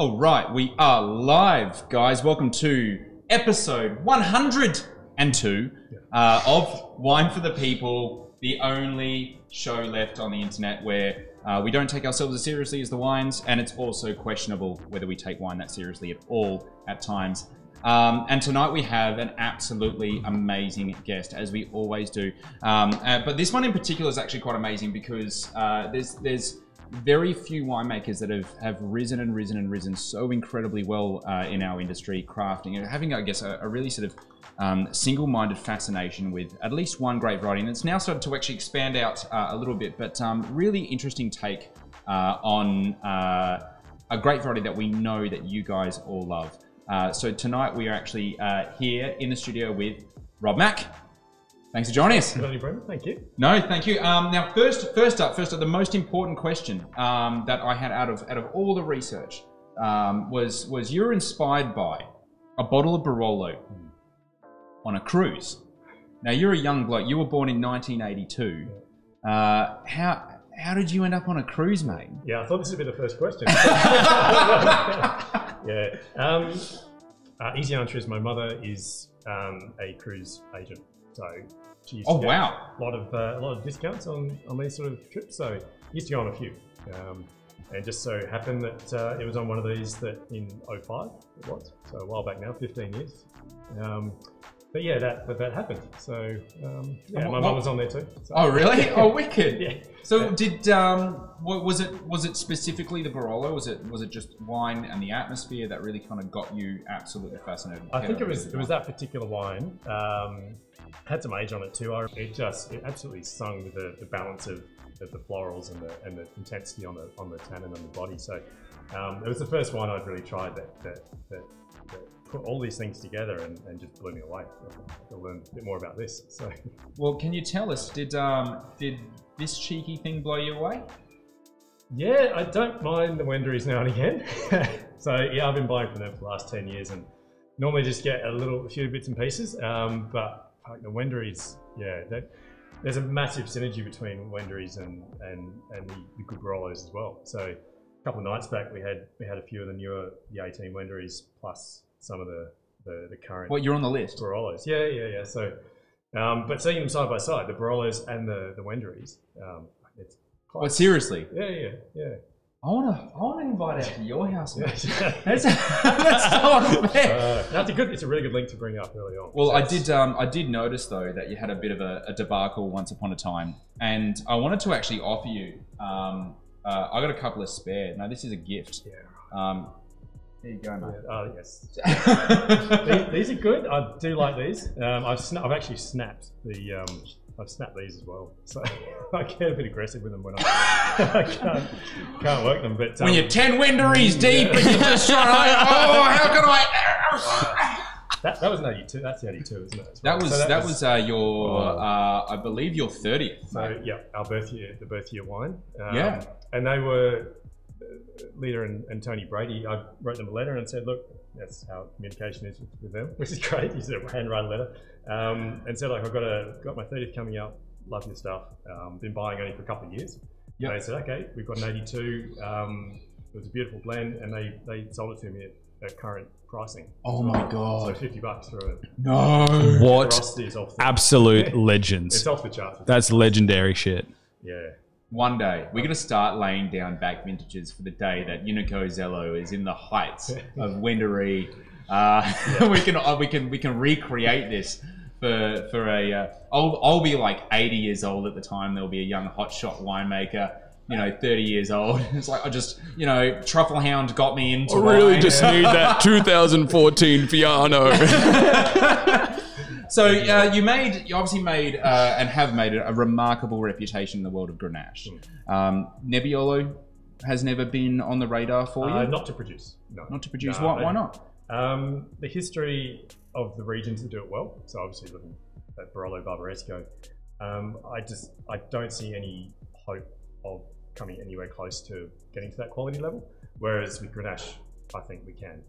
All right, we are live, guys. Welcome to episode 102 of Wine for the People, the only show left on the internet where we don't take ourselves as seriously as the wines, and it's also questionable whether we take wine that seriously at all at times. And tonight we have an absolutely amazing guest, as we always do. But this one in particular is actually quite amazing because there's very few winemakers that have risen and risen and risen so incredibly well in our industry, crafting and having, I guess, a really sort of single-minded fascination with at least one great variety. And it's now started to actually expand out a little bit, but really interesting take on a great variety that we know that you guys all love. So tonight we are actually here in the studio with Rob Mack. Thanks for joining us. Thank you. No, thank you. Now, first up, the most important question that I had out of all the research was you were inspired by a bottle of Barolo on a cruise. Now, you're a young bloke. You were born in 1982. How did you end up on a cruise, mate? Yeah, I thought this would be the first question. Yeah. Easy answer is my mother is a cruise agent, so she used to get a lot of discounts on these sort of trips. So used to go on a few, and just so happened that it was on one of these that in 05 it was, so a while back now, 15 years. But yeah, that happened. So yeah, my mum was on there too. So. Oh really? Oh, wicked. Yeah. So did was it specifically the Barolo? Was it just wine and the atmosphere that really kind of got you absolutely fascinated? I think it was that particular wine. Had some age on it too. It absolutely sung with the balance of the florals and the intensity on the tannin on the body. So it was the first wine I'd really tried that put all these things together and just blew me away. I'll learn a bit more about this. So, well, can you tell us, did this cheeky thing blow you away? Yeah, I don't mind the Wendourees now and again. So yeah, I've been buying from them for the last 10 years and normally just get a few bits and pieces. But like the Wendourees, yeah, there's a massive synergy between Wendourees and the good Barolos as well. So a couple of nights back, we had a few of the newer, the 18 Wendourees plus some of the current. Well, you're on the list. Barolos, yeah. So, but seeing them side by side, the Barolos and the Wendourees. It's quite. Well, seriously. Yeah. I want to invite out to your house, mate. That's so unfair. That's it's a really good link to bring up early on. Well, so I did notice though that you had a bit of a debacle once upon a time, and I wanted to actually offer you. I got a couple of spare. Now this is a gift. Yeah. There you go, mate. Oh, yes. these are good. I do like these. I've actually snapped the. I've snapped these as well, so I get a bit aggressive with them when I can't work them. But when you're 10 Wendourees deep and you're just trying to, oh, how can I? That was an 82. That's the 82, isn't it? Right. That was your, I believe, your 30th. So mate. Yeah, our birth year wine. Yeah, and they were Lita and Tony Brady. I wrote them a letter and said, look. That's how communication is with them, which is great. He said a handwritten letter and said, like, I've got my 30th coming up, love your stuff, been buying only for a couple of years. Yep. They said, okay, we've got an 82, it was a beautiful blend, and they sold it to me at current pricing. Oh my God. So 50 bucks for a... No. What? Absolute legends. It's off the charts. That's legendary shit. Yeah. One day, we're going to start laying down back vintages for the day that Unico Zello is in the heights of Wendouree. We can recreate this for a... I'll be like 80 years old at the time. There'll be a young hotshot winemaker, 30 years old. It's like, I just, Trufflehound got me into wine. I really just need that 2014 Fiano. So you obviously have made a remarkable reputation in the world of Grenache. Nebbiolo has never been on the radar for you? Not to produce, no. Not to produce, why not? The history of the regions that do it well, so obviously looking at Barolo, Barbaresco, I don't see any hope of coming anywhere close to getting to that quality level, whereas with Grenache, I think we can.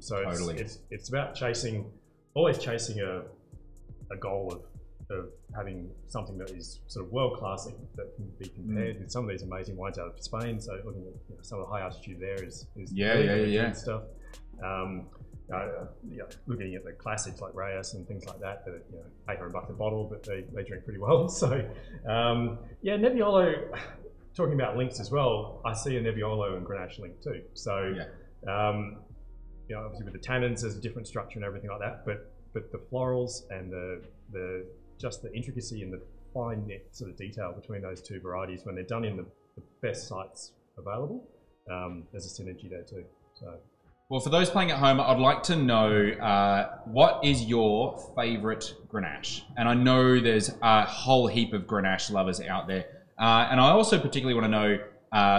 So totally. It's about chasing, always chasing a goal of of having something that is sort of world class that can be compared with some of these amazing wines out of Spain. So looking at some of the high altitude there is really good stuff. Looking at the classics like Rayas and things like that, that $800 a bottle, but they drink pretty well. So Nebbiolo, talking about links as well, I see a Nebbiolo and Grenache link too. So obviously with the tannins, there's a different structure and everything like that, but the florals and just the intricacy and the fine knit sort of detail between those two varieties when they're done in the best sites available, there's a synergy there too. So. Well, for those playing at home, I'd like to know what is your favourite Grenache? And I know there's a whole heap of Grenache lovers out there. And I also particularly want to know,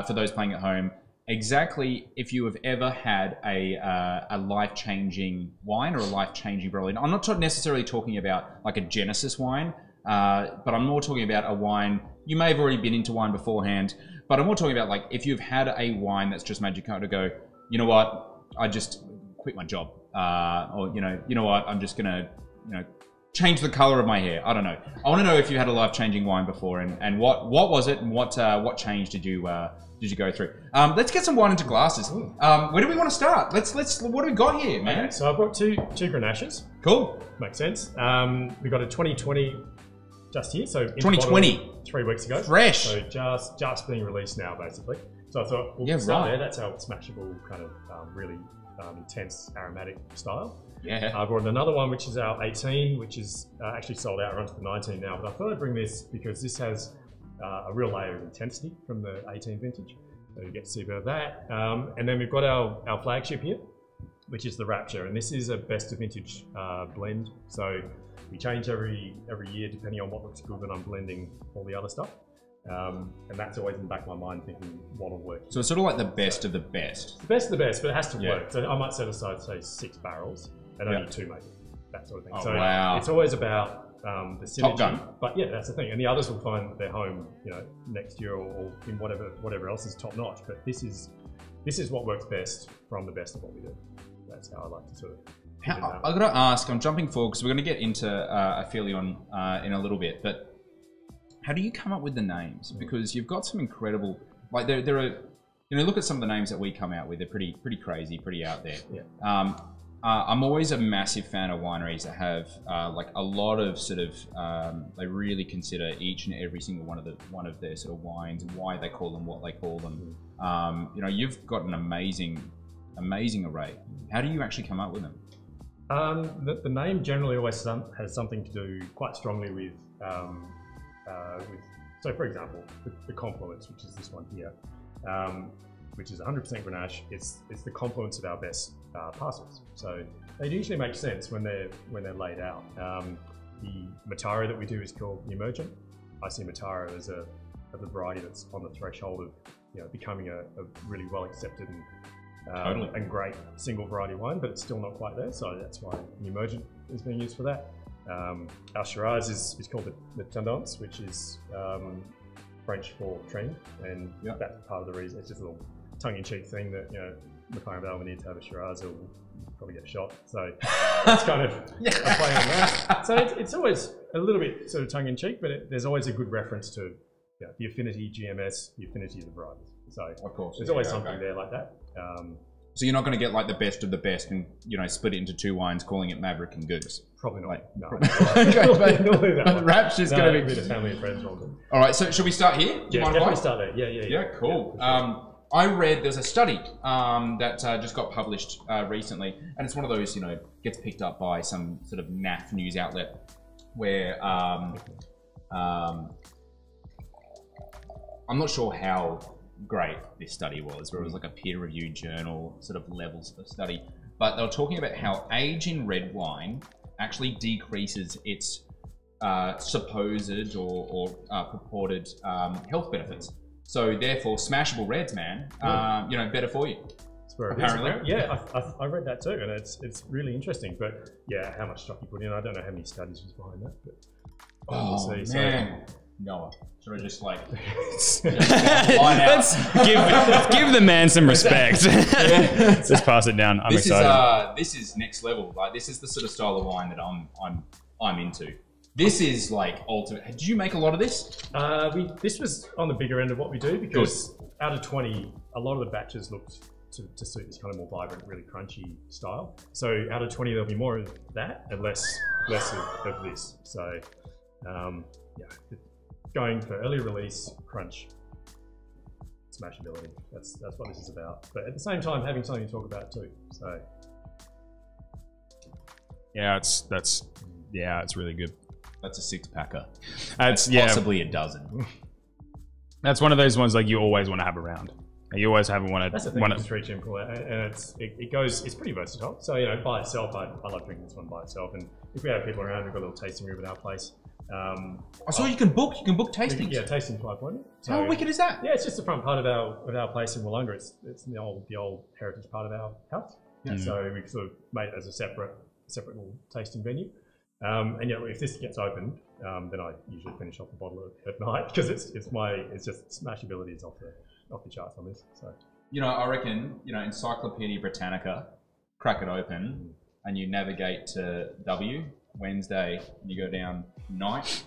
for those playing at home, exactly if you have ever had a life-changing wine or a life-changing Barolo. I'm not necessarily talking about like a Genesis wine, but I'm more talking about a wine. You may have already been into wine beforehand, but I'm more talking about like if you've had a wine that's just made you kind of go, you know what? I just quit my job, or you know what? I'm just gonna, change the color of my hair. I don't know. I want to know if you had a life-changing wine before, and what was it, and what change did you go through? Let's get some wine into glasses. Where do we want to start? Let's. What do we got here, man? Okay, so I've got two Grenaches. Cool, makes sense. We got a 2020 just here, so 2020 bottle, 3 weeks ago, fresh. So just being released now, basically. So I thought, we'll start there. That's our smashable kind of really intense aromatic style. Yeah. I brought in another one, which is our 18, which is actually sold out. We're onto the 19 now, but I thought I'd bring this because this has a real layer of intensity from the 18 vintage. So you get to see a bit of that. And then we've got our flagship here, which is the Rapture. And this is a best of vintage blend. So we change every year, depending on what looks good when I'm blending all the other stuff. And that's always in the back of my mind thinking what'll work. So it's sort of like the best of the best. The best of the best, but it has to work. So I might set aside, say, 6 barrels and only 2 maybe, that sort of thing. Oh, so it's always about the synergy. Top gun. But yeah, that's the thing. And the others will find their home, next year or in whatever else is top notch. But this is what works best from the best of what we do. That's how I like to sort of. I've got to ask. I'm jumping forward because we're going to get into Aphelion in a little bit, but. How do you come up with the names? Because you've got some incredible, like there are, look at some of the names that we come out with. They're pretty crazy, pretty out there. Yeah. I'm always a massive fan of wineries that have like a lot of sort of, they really consider each and every single one of their sort of wines and why they call them what they call them. You've got an amazing array. How do you actually come up with them? The name generally always has something to do quite strongly with. So for example, the Confluence, which is this one here, which is 100% Grenache, it's the confluence of our best parcels. So they usually make sense when they're laid out. The Mataro that we do is called the Emergent. I see Mataro as a variety that's on the threshold of becoming a really well accepted and great single variety wine, but it's still not quite there. So that's why the Emergent is being used for that. Our Shiraz is called the Tendance, which is French for trend, and that's part of the reason. It's just a little tongue-in-cheek thing that McLaren Vale needs to have a Shiraz, or we'll probably get shot. So it's kind of a play on that. So it's always a little bit sort of tongue-in-cheek, but there's always a good reference to the affinity GMS, the affinity of the varieties. So of course, there's always something there like that. So you're not going to get like the best of the best and split it into 2 wines, calling it Maverick and Goose. Probably not. No. Rapture's going to be a bit of family and friends. All right. So should we start here? Do you mind definitely start there. Yeah. Cool. Yeah, sure. I read there's a study that just got published recently, and it's one of those gets picked up by some sort of NAF news outlet where I'm not sure how. Great this study was, where it was like a peer-reviewed journal sort of levels of study, but they were talking about how age in red wine actually decreases its supposed or purported health benefits. So therefore, smashable reds, man, better for you. Apparently, I read that too, and it's really interesting. But yeah, how much stock you put in? I don't know how many studies was behind that, but we'll see. Man. So, Noah, should I just like let's give the man some respect. Let's just pass it down. I'm excited. This is next level. Like this is the sort of style of wine that I'm into. This is like ultimate. Did you make a lot of this? This was on the bigger end of what we do because out of 20, a lot of the batches looked to suit this kind of more vibrant, really crunchy style. So out of 20, there'll be more of that and less of this. So yeah, going for early release, crunch, smashability. That's what this is about. But at the same time, having something to talk about too. So yeah, it's really good. That's a six-packer. That's possibly a dozen. That's one of those ones like you always want to have around. You always have one. That's the thing with Street Gym Cooler, and it goes. It's pretty versatile. So you know, by itself, I love drinking this one by itself. And if we have people around, we've got a little tasting room at our place. I saw you can book. You can book tastings. Yeah, tasting by appointment. So, how wicked is that? Yeah, it's just the front part of our place in Wollonga. It's the old heritage part of our house. Yeah. So we sort of made it as a separate little tasting venue. And you know, if this gets opened, then I usually finish off the bottle at night because it's just smashability is off the charts on this. So you know, I reckon Encyclopedia Britannica, crack it open, and you navigate to W Wednesday, and you go down night.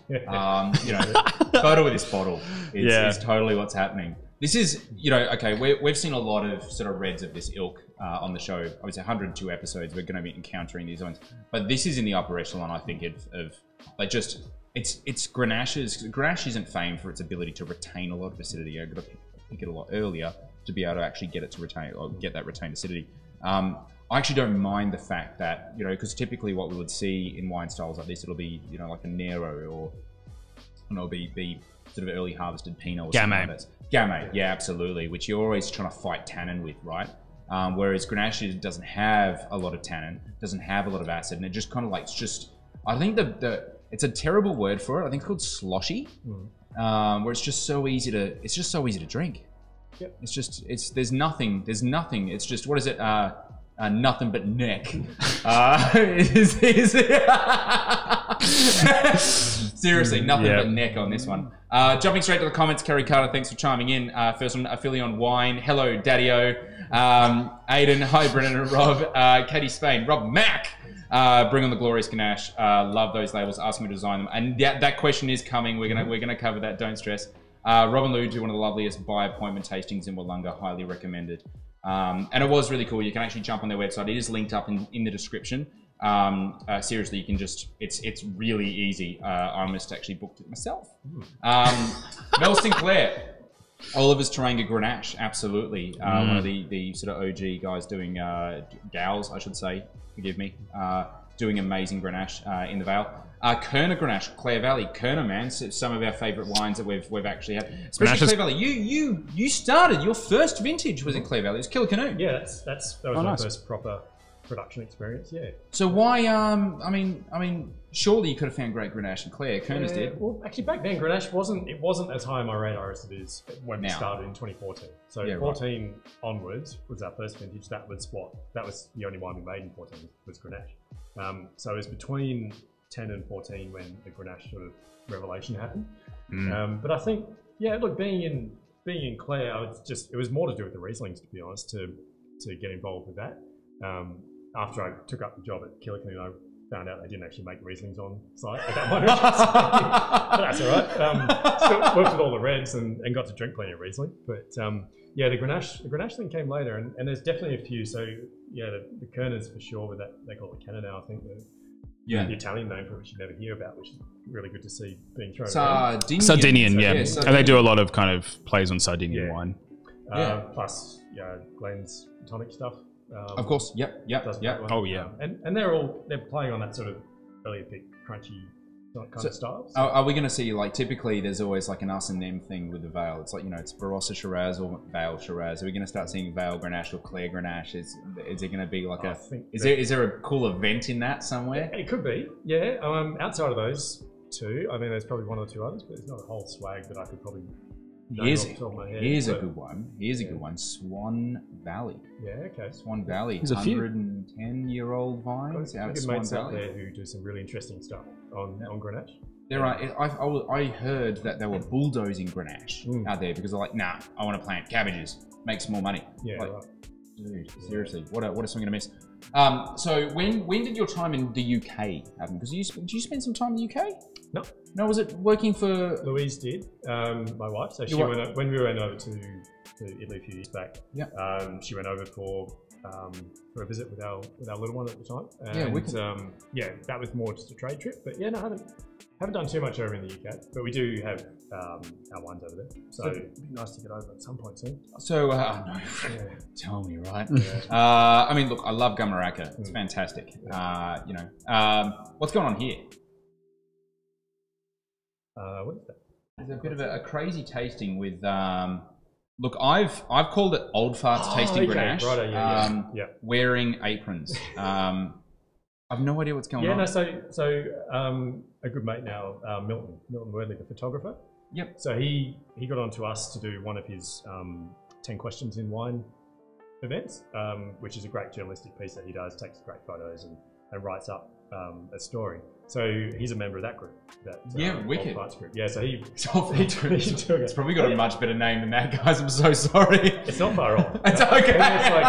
Photo with this bottle is totally what's happening. This is okay. We've seen a lot of sort of reds of this ilk. On the show, I was 102 episodes. We're going to be encountering these ones, but this is in the upper echelon, I think. It's Grenache's. Grenache isn't famed for its ability to retain a lot of acidity. I got to pick it a lot earlier to be able to actually get it to retain or get that retained acidity. I actually don't mind the fact that because typically what we would see in wine styles like this, it'll be like a Nero or be sort of early harvested Pinot or Gamay. Gamay, yeah, absolutely. Which you're always trying to fight tannin with, right? Whereas Grenache doesn't have a lot of tannin, doesn't have a lot of acid, and it just kind of like, I think it's a terrible word for it. I think it's called sloshy, where it's just so easy to, drink. Yep. There's nothing. It's just, what is it? Nothing but neck. Seriously, nothing but neck on this one. Jumping straight to the comments, Kerry Carter, thanks for chiming in. First one, Aphelion Wine. Hello, Daddy-o. Aiden, hi, Brennan and Rob. Katie Spain, Rob Mack. Bring on the glorious Grenache. Love those labels. Ask me to design them. And that question is coming. We're gonna cover that. Don't stress. Rob and Lou do one of the loveliest by appointment tastings in Wollonga. Highly recommended. And it was really cool. You can actually jump on their website. It is linked up in the description. Seriously, you can it's really easy. I almost actually booked it myself. Mel Sinclair, Oliver's Teranga Grenache, absolutely. One of the sort of OG guys doing, gals, I should say, forgive me, doing amazing Grenache in the Vale. Koerner Grenache, Clare Valley, Koerner, man, some of our favourite wines that we've actually had. Especially Clare Valley. You started, your first vintage was in Clare Valley. It was Killikanoon. Yeah, that was my first proper production experience. Yeah. So why? I mean, surely you could have found great Grenache in Clare. Koerner's did. Well, actually, back then Grenache wasn't as high on my radar as it is when we started in 2014. So 14 right. onwards was our first vintage. That was the only wine we made in 14 was Grenache. So it was between 10 and 14 when the Grenache sort of revelation happened. But I think, yeah, look, being in Clare, it was more to do with the Rieslings, to be honest, to get involved with that. After I took up the job at Killikanoon, I found out they didn't actually make Rieslings on site at that moment. But that's all right. Still worked with all the reds and got to drink plenty of Riesling. But yeah, the Grenache thing came later, and there's definitely a few. So yeah, the Koerners for sure, with that, they call it Canna now, I think. The Italian name for which you never hear about, which is really good to see being thrown around. Sardinian, yeah. Sardinian. And they do a lot of kind of plays on Sardinian wine. Plus, yeah, Glenn's tonic stuff. Of course, yep. Oh, yeah. And they're playing on that sort of really big, crunchy kind of styles. Are we going to see, like, typically there's always like an us and them thing with the Vale. It's like, it's Barossa Shiraz or Vale Shiraz. Are we going to start seeing Vale Grenache or Clare Grenache? Is there going to be like is there a cool event in that somewhere? It could be, yeah. Outside of those two, I mean, there's probably one or two others, but there's not a whole swag that I could probably... Here's a good one. Here's a good one. Swan Valley. Yeah, okay. Swan Valley. There's 110-year-old vines out of Swan Valley. There who do some really interesting stuff on Grenache. I heard that they were bulldozing Grenache out there because they're like, nah, I want to plant cabbages, make some more money. Yeah, like, Dude, seriously, what a swing and a miss. So when did your time in the UK happen? Because did you spend some time in the UK? No. No, was it working for... Louise did, my wife. So she went, when we went over to Italy a few years back, yeah. She went over for a visit with our little one at the time. And, yeah, we can... yeah, that was more just a trade trip. But yeah, no, I haven't done too much over in the UK, but we do have our wines over there. So it'd be nice to get over at some point soon. So, no, yeah. Tell me, right? Yeah. I mean, look, I love Gumaraka. It's fantastic. Yeah. You know, what's going on here? What is that? There's a bit of a crazy tasting with, look, I've called it old farts tasting Grenache, right, yeah, yeah. Wearing aprons. I've no idea what's going on. Yeah, no, so a good mate now, Milton Wordley, the photographer. Yep. So he got on to us to do one of his 10 questions in wine events, which is a great journalistic piece that he does, takes great photos and writes up a story. So he's a member of that group. That, yeah, wicked. Group. Yeah, so it's probably got a much better name than that, guys. I'm so sorry. It's not far off. It's okay. It's like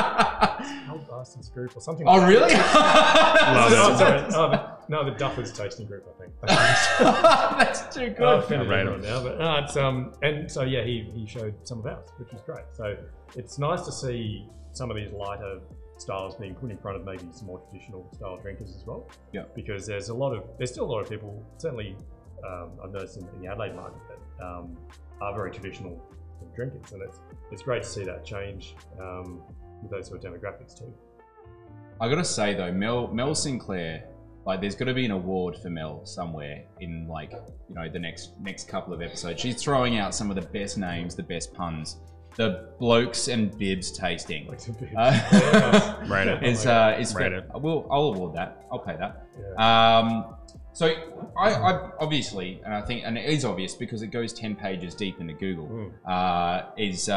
Old Bastards Group or something. Oh, like really? That. No, the Duffer's tasting group, I think. That's too good. I've been on now, but no, it's and so yeah, he showed some of ours, which was great. So it's nice to see some of these lighter styles being put in front of maybe some more traditional style drinkers as well. Yeah. Because there's still a lot of people, certainly I've noticed in the Adelaide market, that are very traditional drinkers, and it's great to see that change with those sort of demographics too. I gotta say though, Mel Sinclair, like there's gotta be an award for Mel somewhere in, like, you know, the next couple of episodes. She's throwing out some of the best names, the best puns. The Blokes and Bibs tasting. Right. I'll award that. I'll pay that. Yeah. So I obviously, and I think, and it is obvious because it goes 10 pages deep into Google, is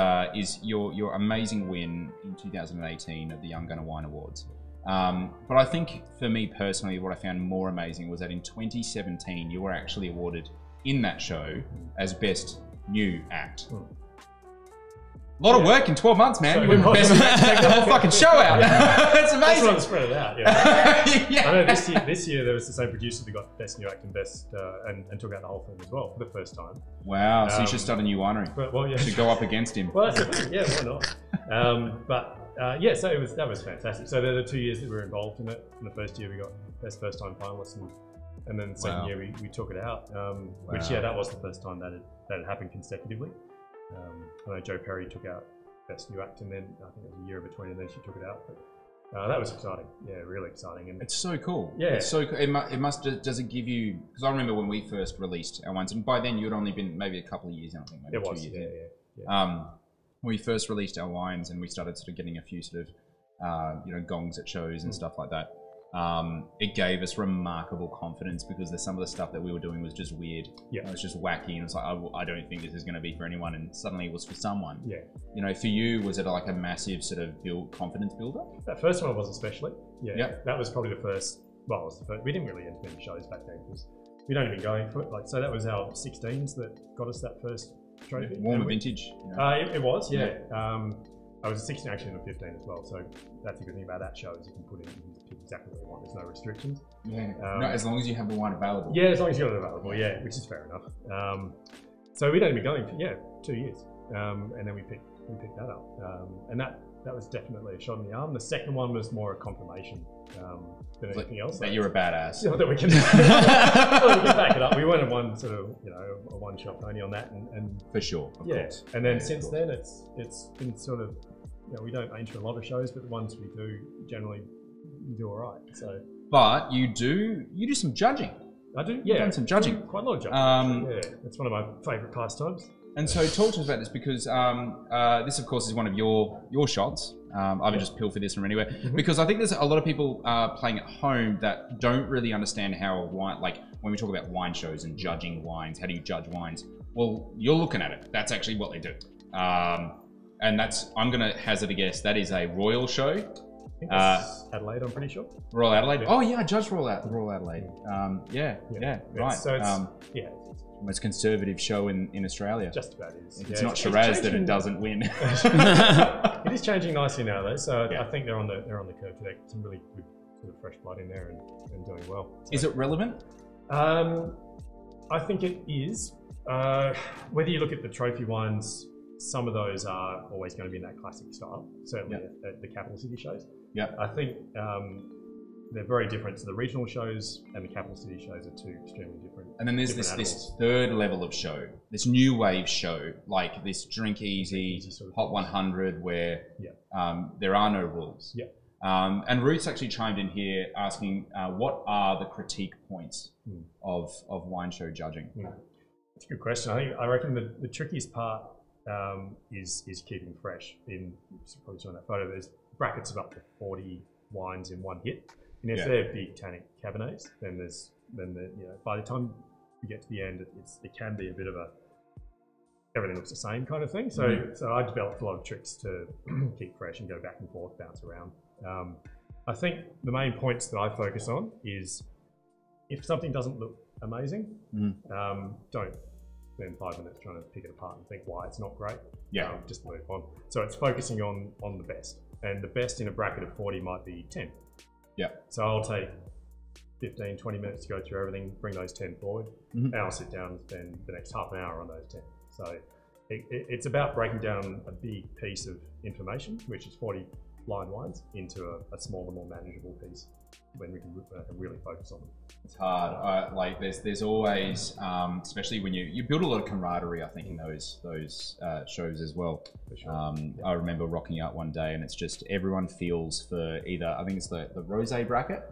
your amazing win in 2018 at the Young Guns Wine Awards. But I think for me personally, what I found more amazing was that in 2017, you were actually awarded in that show as Best New Act. A lot of work in 12 months, man. So you win best match, take the whole fucking show out. Yeah. It's amazing. That's what I'm spread it out, yeah. Yeah. I know this year there was the same producer that got Best New Act and Best, and took out the whole thing as well for the first time. Wow, so you should start a new winery. But, well, yeah. You should go up against him. Well, that's yeah, why not? Yeah, so that was fantastic. So there were the 2 years that we were involved in it. In the first year we got Best First Time Finalists, and then the second year we took it out, which, yeah, that was the first time that it happened consecutively. I know Joe Perry took out Best New Act, and then I think it was a year between, and then she took it out. But that was exciting, yeah, really exciting. And it's so cool. Yeah, it's so cool. Does it give you? Because I remember when we first released our wines, and by then you had only been maybe a couple of years, I think, maybe 2 years. Yeah. When we first released our wines, and we started sort of getting a few sort of you know, gongs at shows and stuff like that. It gave us remarkable confidence because some of the stuff that we were doing was just weird. Yeah. It was just wacky, and it's like, I don't think this is going to be for anyone, and suddenly it was for someone. Yeah. You know, for you, was it like a massive sort of confidence builder? That first one was especially. Yeah. Yep. That was probably the first. Well, it was the first. We didn't really enter many shows back then because we'd only been going for it. Like, so that was our 16s that got us that first trophy. Warmer vintage. You know? It was. Yeah. Yeah. I was a 16 actually and a 15 as well, so that's the good thing about that show is you can put in exactly what you want. There's no restrictions. Yeah, no, as long as you have the wine available. Yeah, as long as you have it available, yeah, which is fair enough. So we'd only been going for, 2 years, and then we picked that up. And that was definitely a shot in the arm. The second one was more a confirmation than anything else. That you're a badass. You know, that we can back it up. We went in one sort of, you know, a one-shot pony on that. And for sure, of course. And then since then, it's been sort of, you know, we don't enter a lot of shows, but the ones we do, generally we do all right. So, but you do some judging. I do, yeah. I've done some judging. Quite a lot of judging. Yeah, that's one of my favourite pastimes. And so talk to us about this because this, of course, is one of your shots. I would just peel for this from anywhere because I think there's a lot of people playing at home that don't really understand how a wine, like when we talk about wine shows and judging wines, how do you judge wines? Well, you're looking at it. That's actually what they do. And that's, I'm going to hazard a guess, that is a royal show. Adelaide, I'm pretty sure. Royal Adelaide. Yeah. Oh yeah, I judged Royal Adelaide. Right. So it's, most conservative show in Australia. Just about is. It's not Shiraz that it doesn't win. It is changing nicely now though, so I think they're on the curve today. Some really good sort of fresh blood in there and doing well. So. Is it relevant? I think it is. Whether you look at the trophy wines, some of those are always going to be in that classic style, certainly at the capital city shows. Yeah, I think they're very different. So the regional shows and the capital city shows are two extremely different. And then there's this third level of show, this new wave show, like this drink easy sort of Hot 100, where there are no rules. Yeah. And Ruth's actually chimed in here asking, what are the critique points of wine show judging? That's a good question. I reckon the trickiest part is keeping fresh. You probably saw in that photo, there's brackets of up to 40 wines in one hit. And if they're big tannic cabernets, then by the time you get to the end, it can be a bit of a, everything looks the same kind of thing. So so I developed a lot of tricks to keep fresh and go back and forth, bounce around. I think the main points that I focus on is if something doesn't look amazing, don't spend 5 minutes trying to pick it apart and think why it's not great. Yeah, just move on. So it's focusing on the best. And the best in a bracket of 40 might be 10. Yeah. So I'll take 15, 20 minutes to go through everything, bring those 10 forward, and I'll sit down and spend the next half an hour on those 10. So it's about breaking down a big piece of information, which is 40 line wines, into a smaller, more manageable piece when we can really focus on them. It's hard. Like there's always, especially when you build a lot of camaraderie, I think, in those shows as well. For sure. I remember rocking out one day and it's just everyone feels for either, I think it's the rosé bracket.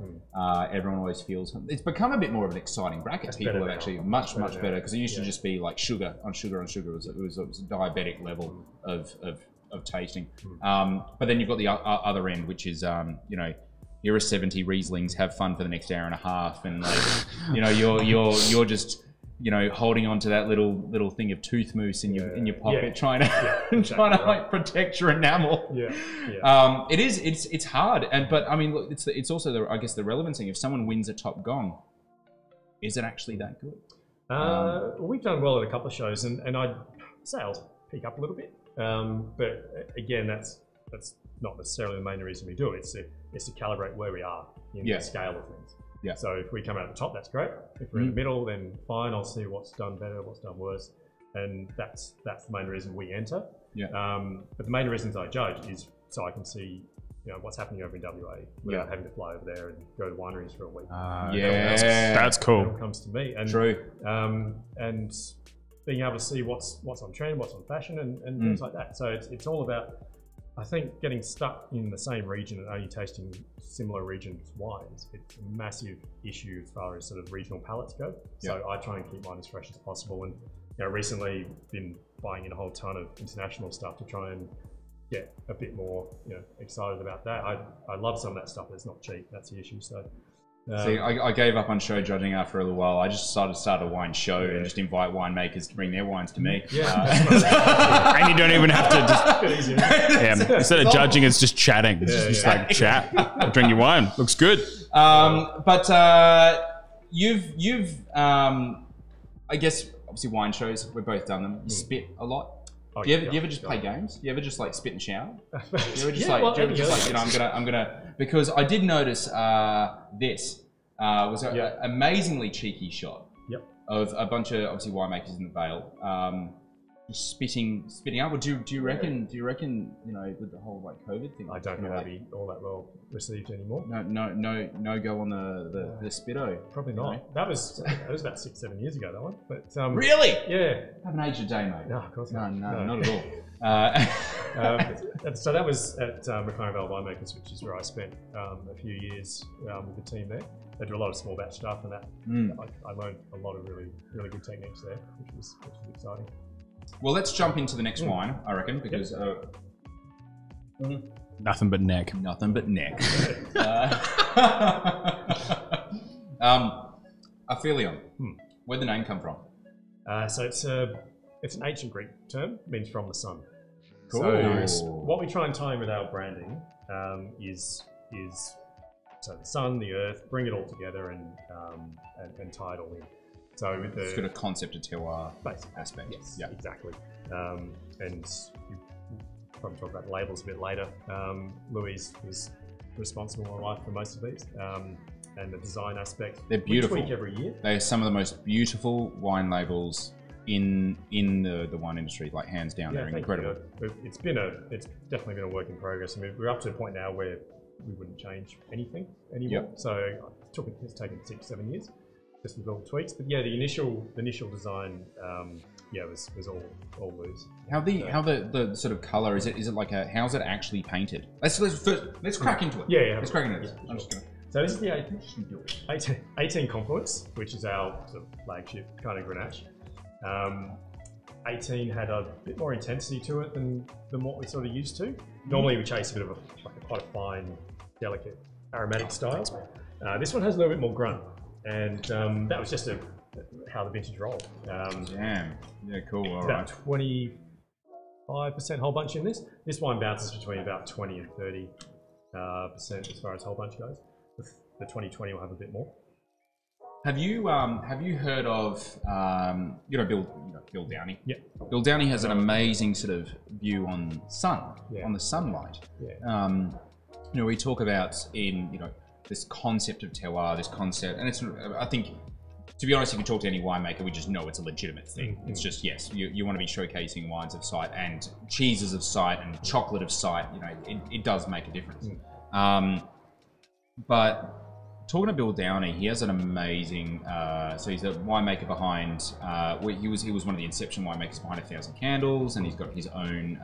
Everyone always feels, it's become a bit more of an exciting bracket. It's people have actually much better, because it used to just be like sugar on sugar. It was a diabetic level of tasting. But then you've got the other end, which is, here are 70 Rieslings, have fun for the next hour and a half. And like, you're just, holding on to that little thing of tooth mousse in your pocket, trying to like protect your enamel. It's hard. But I mean, look, it's also I guess the relevancy. If someone wins a top gong, is it actually that good? We've done well at a couple of shows and I'd say I'll pick up a little bit. But again, that's not necessarily the main reason we do it. It's to calibrate where we are in the scale of things. Yeah. So if we come out at the top, that's great. If we're in the middle, then fine. I'll see what's done better, what's done worse, and that's the main reason we enter. Yeah. But the main reasons I judge is so I can see what's happening over in WA without having to fly over there and go to wineries for a week. That's cool. It all comes to me. And, true. And being able to see what's on trend, what's on fashion, and things like that. So it's all about, I think, getting stuck in the same region and only tasting similar regions' wines. It's a massive issue as far as sort of regional palates go. So I try and keep mine as fresh as possible. And recently been buying in a whole ton of international stuff to try and get a bit more excited about that. I love some of that stuff, but it's not cheap. That's the issue. So. See, I gave up on show judging after a little while. I just decided to start a wine show and just invite winemakers to bring their wines to me. Yeah. And you don't even have to just, instead of judging, it's just chatting. It's just like chat, drink your wine. Looks good. But you've I guess, obviously wine shows, we've both done them. You spit a lot. Oh, do you ever just play games? Do you ever just like spit and shower? I'm gonna because I did notice this was an amazingly cheeky shot of a bunch of obviously winemakers in the Vale just spitting up. Well, do you reckon with the whole like COVID thing? I don't know that'd be all that well received anymore. No go on the spitto. Probably not. That was about 6-7 years ago, that one. But really? Yeah. I haven't aged a day, mate. No, of course not. No, not at all. So that was at McLaren Vale Winemakers, which is where I spent a few years with the team there. They do a lot of small batch stuff, and that I learned a lot of really good techniques there, which was exciting. Well, let's jump into the next wine, I reckon, because nothing but neck. Nothing but neck. Aphelion. Where'd the name come from? So it's an ancient Greek term, means from the sun. Cool. So what we try and tie in with our branding is is so the sun, the earth, bring it all together and tie it all in. So with the, it's got a concept of terroir aspect. Yes, yeah, exactly. And you probably talk about labels a bit later. Louise was responsible, my wife, for most of these. And the design aspect. They're beautiful. We tweak every year. They're some of the most beautiful wine labels in the wine industry, like hands down. Yeah, they're incredible. You know, it's definitely been a work in progress. I mean, we're up to a point now where we wouldn't change anything anymore. Yep. So it's taken 6-7 years, just with little tweaks. But yeah, the initial design, yeah, was all loose. How the sort of color is it like a, how's it actually painted? Let's crack into it. Yeah, yeah. Let's crack into it. Yeah, I'm just gonna. So this is the 18 Confluence, which is our sort of flagship kind of Grenache. 18 had a bit more intensity to it than what we sort of used to. Normally we chase a bit of quite a fine, delicate, aromatic style. This one has a little bit more grunt, and that was just how the vintage rolled. Damn. Yeah, cool. All right. 25% whole bunch in this. This wine bounces between about 20 and 30% as far as whole bunch goes. The 2020 will have a bit more. Have you heard of Bill Downey? Yeah. Bill Downey has an amazing sort of view on the sunlight. Yeah. You know, we talk about this concept of terroir, and it's, I think, to be honest, if you talk to any winemaker, we just know it's a legitimate thing. Mm-hmm. It's just, yes, you want to be showcasing wines of site and cheeses of site and chocolate of site. You know, it does make a difference. Mm. But talking to Bill Downey, he has an amazing. So he's a winemaker behind. He was one of the inception winemakers behind A Thousand Candles, and he's got his own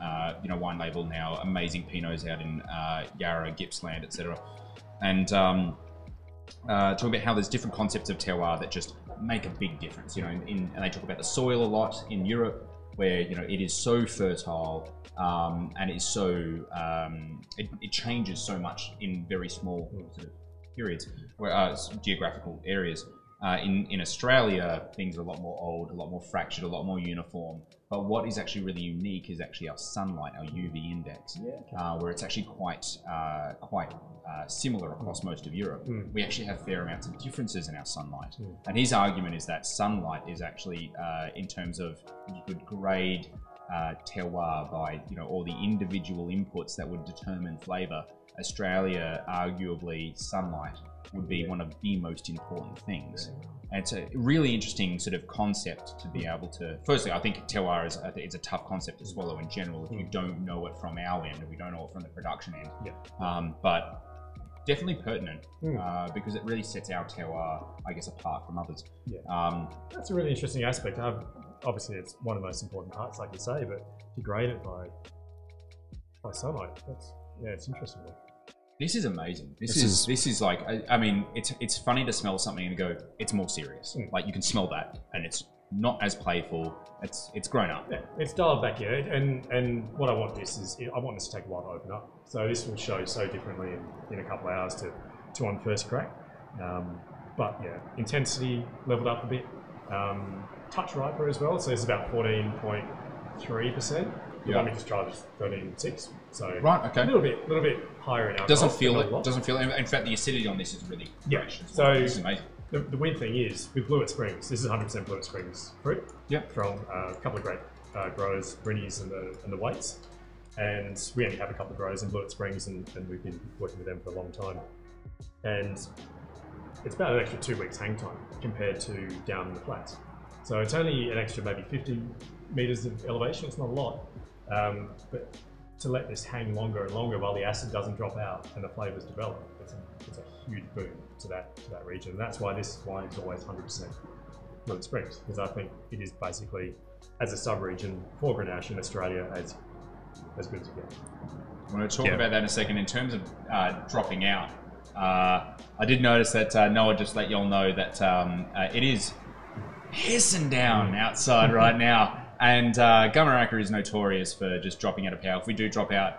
wine label now. Amazing pinots out in Yarra, Gippsland, etc. And talking about how there's different concepts of terroir that just make a big difference. You know, and they talk about the soil a lot in Europe, where it is so fertile and it's so it changes so much in very small sort of periods, where geographical areas. In Australia, things are a lot more old, a lot more fractured, a lot more uniform. But what is actually really unique is actually our sunlight, our UV index, where it's actually quite similar across most of Europe. Mm. We actually have fair amounts of differences in our sunlight. Mm. And his argument is that sunlight is actually, in terms of, you could grade terroir by all the individual inputs that would determine flavour. Australia, arguably, sunlight would be one of the most important things. And it's a really interesting sort of concept to be able to. Firstly, I think terroir is a tough concept to swallow in general if you don't know it from our end, if you don't know it from the production end. Yeah. But definitely pertinent because it really sets our terroir, I guess, apart from others. Yeah. That's a really interesting aspect. Obviously, it's one of the most important parts, like you say, but to grade it by sunlight, it's interesting. This is amazing. This is like, I mean, it's funny to smell something and go, it's more serious. Mm. Like you can smell that, and it's not as playful. It's grown up. Yeah, it's dialed back here. And what I want this is, I want this to take a while to open up. So this will show so differently in a couple of hours to on first crack. But yeah, intensity leveled up a bit. Touch riper as well. So it's about 14.3%. Yeah. Let me just try 13.6. So right, okay. A little bit higher in alcohol. Doesn't feel it. In fact, the acidity on this is really fresh. Yeah. So this is amazing. The weird thing is with Blewitt Springs, this is 100% Blewitt Springs fruit. Yeah. From a couple of great growers, Brini's and the Whites, and we only have a couple of growers in Blewitt Springs, and we've been working with them for a long time. And it's about an extra 2 weeks hang time compared to down in the flats. So it's only an extra maybe 50 meters of elevation. It's not a lot. But to let this hang longer and longer while the acid doesn't drop out and the flavors develop, it's a huge boon to that region. And that's why this wine is always 100% Blewitt Springs, because I think it is basically, as a sub-region for Grenache in Australia, as good as it gets. I'm going to talk about that in a second. In terms of dropping out, I did notice that Noah just let y'all know that it is hissing down outside right now. And Gumaraka is notorious for just dropping out of power. If we do drop out,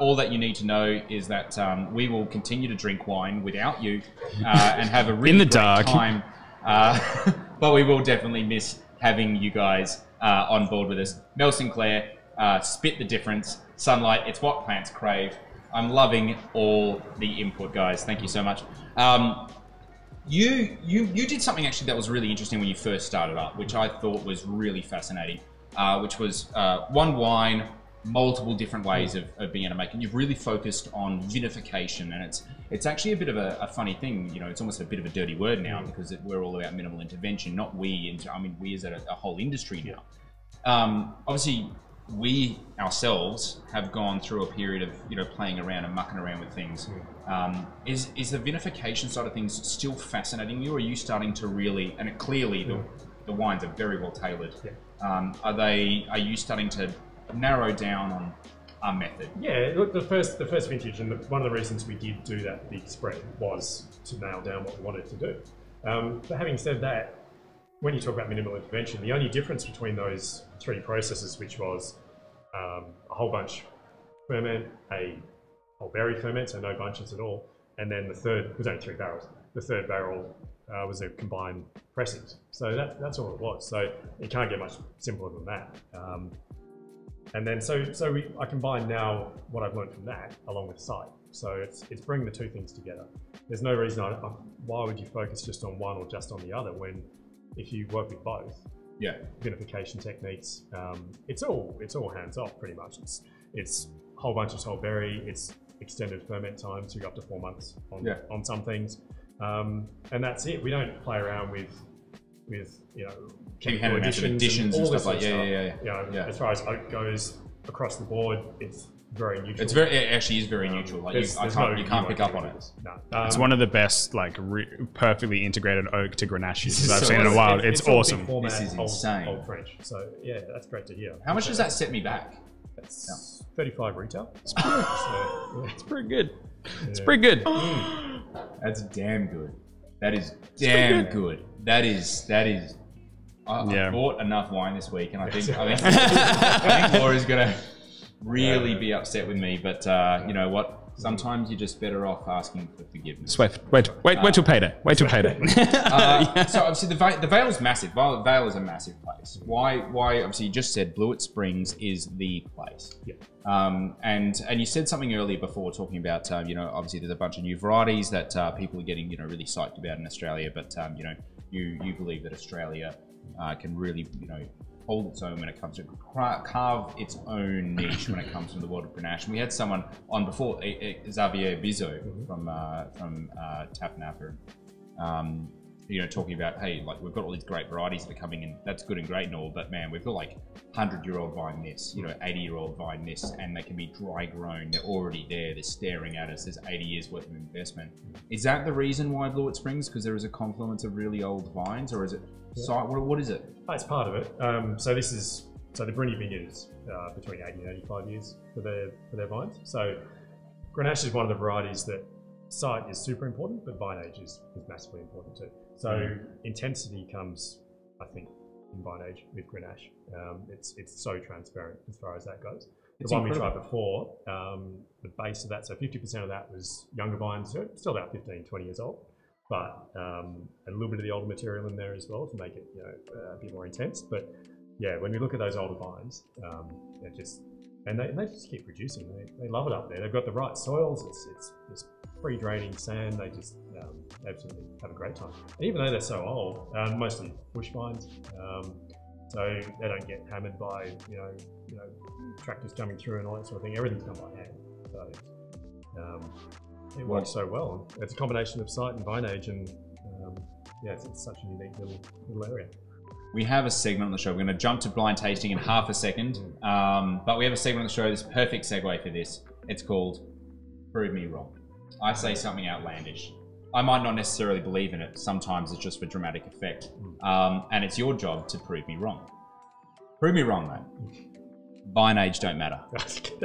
all that you need to know is that we will continue to drink wine without you and have a really in the dark time. But we will definitely miss having you guys on board with us. Mel Sinclair, spit the difference. Sunlight, it's what plants crave. I'm loving all the input, guys. Thank you so much. You did something actually that was really interesting when you first started up, which I thought was really fascinating, which was one wine, multiple different ways of being able to make it. You've really focused on unification, and it's actually a bit of a funny thing. You know, it's almost a bit of a dirty word now because we're all about minimal intervention, not we. I mean, we as a whole industry now. Obviously, we ourselves have gone through a period of playing around and mucking around with things. Is the vinification side of things still fascinating you, or are you starting to really? And clearly, the wines are very well tailored. Yeah. Are you starting to narrow down on our method? Yeah, look, the first vintage, and one of the reasons we did do that big spread was to nail down what we wanted to do. But having said that, when you talk about minimal intervention, the only difference between those three processes, which was a whole bunch ferment, a whole berry ferment, so no bunches at all, and then the third was only three barrels. The third barrel was a combined pressings. So that's all it was. So it can't get much simpler than that. And then I combine now what I've learned from that along with site. So it's bringing the two things together. There's no reason why would you focus just on one or just on the other when if you work with both. Yeah. Vinification techniques. It's all hands off pretty much. It's a whole bunch of whole berry. It's extended ferment time, so you got up to 4 months on some things. And that's it. We don't play around with chemical additions and all this stuff. As far as oak goes across the board, it's very neutral. It actually is very neutral. Like you can't pick up on it. No. It's one of the best, like perfectly integrated oak to Grenaches I've seen in a while. It's awesome. This is insane. Old French. So yeah, that's great to hear. How much does that set me back? That's 35 retail. It's pretty, it's pretty good. It's pretty good. That's damn good. That is damn good. That is. I bought enough wine this week, and I think Laura's gonna really be upset with me. But you know what? Sometimes you're just better off asking for forgiveness. Wait till payday. Wait till payday. So obviously the Vale's massive. Vale is a massive place. Why? Obviously you just said Blewitt Springs is the place. Yeah. And you said something earlier before talking about obviously there's a bunch of new varieties that people are getting really psyched about in Australia, but you believe that Australia can really hold its own when it comes to carve its own niche when it comes to the world of Grenache. And we had someone on before, Xavier Bizzo from Tap Napa, talking about, hey, like we've got all these great varieties that are coming in. That's good and great and all, but man, we've got like 100-year-old vine this, 80-year-old vine this, and they can be dry grown. They're already there. They're staring at us. There's 80 years worth of investment. Is that the reason why Blewitt Springs? Because there is a confluence of really old vines, or is it? So what is it? Oh, it's part of it. So the Brini vineyard is between 80 and 85 years for their vines. So Grenache is one of the varieties that site is super important, but vine age is massively important too. So intensity comes, I think, in vine age with Grenache. It's so transparent as far as that goes. The one we tried before, the base of that, so 50% of that was younger vines, so still about 15, 20 years old. But a little bit of the older material in there as well to make it a bit more intense. But yeah, when we look at those older vines, they just keep producing. They love it up there. They've got the right soils. It's free draining sand. They just absolutely have a great time. And even though they're so old, mostly bush vines, so they don't get hammered by tractors coming through and all that sort of thing. Everything's done by hand. So. It works so well. It's a combination of site and vine age, and it's such a unique little area. We have a segment on the show. We're going to jump to blind tasting in half a second, but we have a segment on the show that's perfect segue for this. It's called Prove Me Wrong. I say something outlandish. I might not necessarily believe in it. Sometimes it's just for dramatic effect, and it's your job to prove me wrong. Prove me wrong, mate. Vine age don't matter. Because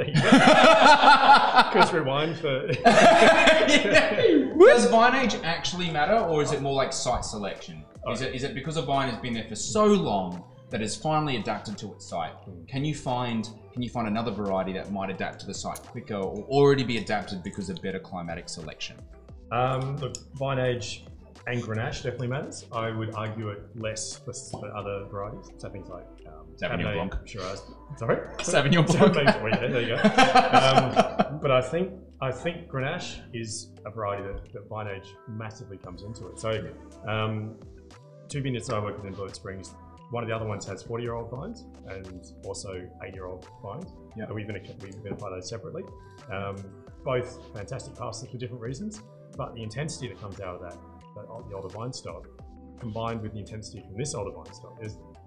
rewind for. Does vine age actually matter, or is it more like site selection? Is it because a vine has been there for so long that it's finally adapted to its site? Can you find another variety that might adapt to the site quicker, or already be adapted because of better climatic selection? Look, vine age and Grenache definitely matters. I would argue it less for other varieties, so things like Sauvignon Blanc. Sorry? Sauvignon Blanc. There you go. But I think I think Grenache is a variety that vine age massively comes into it. So two vineyards I work with in Blewitt Springs, one of the other ones has 40-year-old vines and also 8-year-old vines. Yep. So we've identified those separately. Both fantastic passes for different reasons, but the intensity that comes out of the older vine stock combined with the intensity from this older vine stock,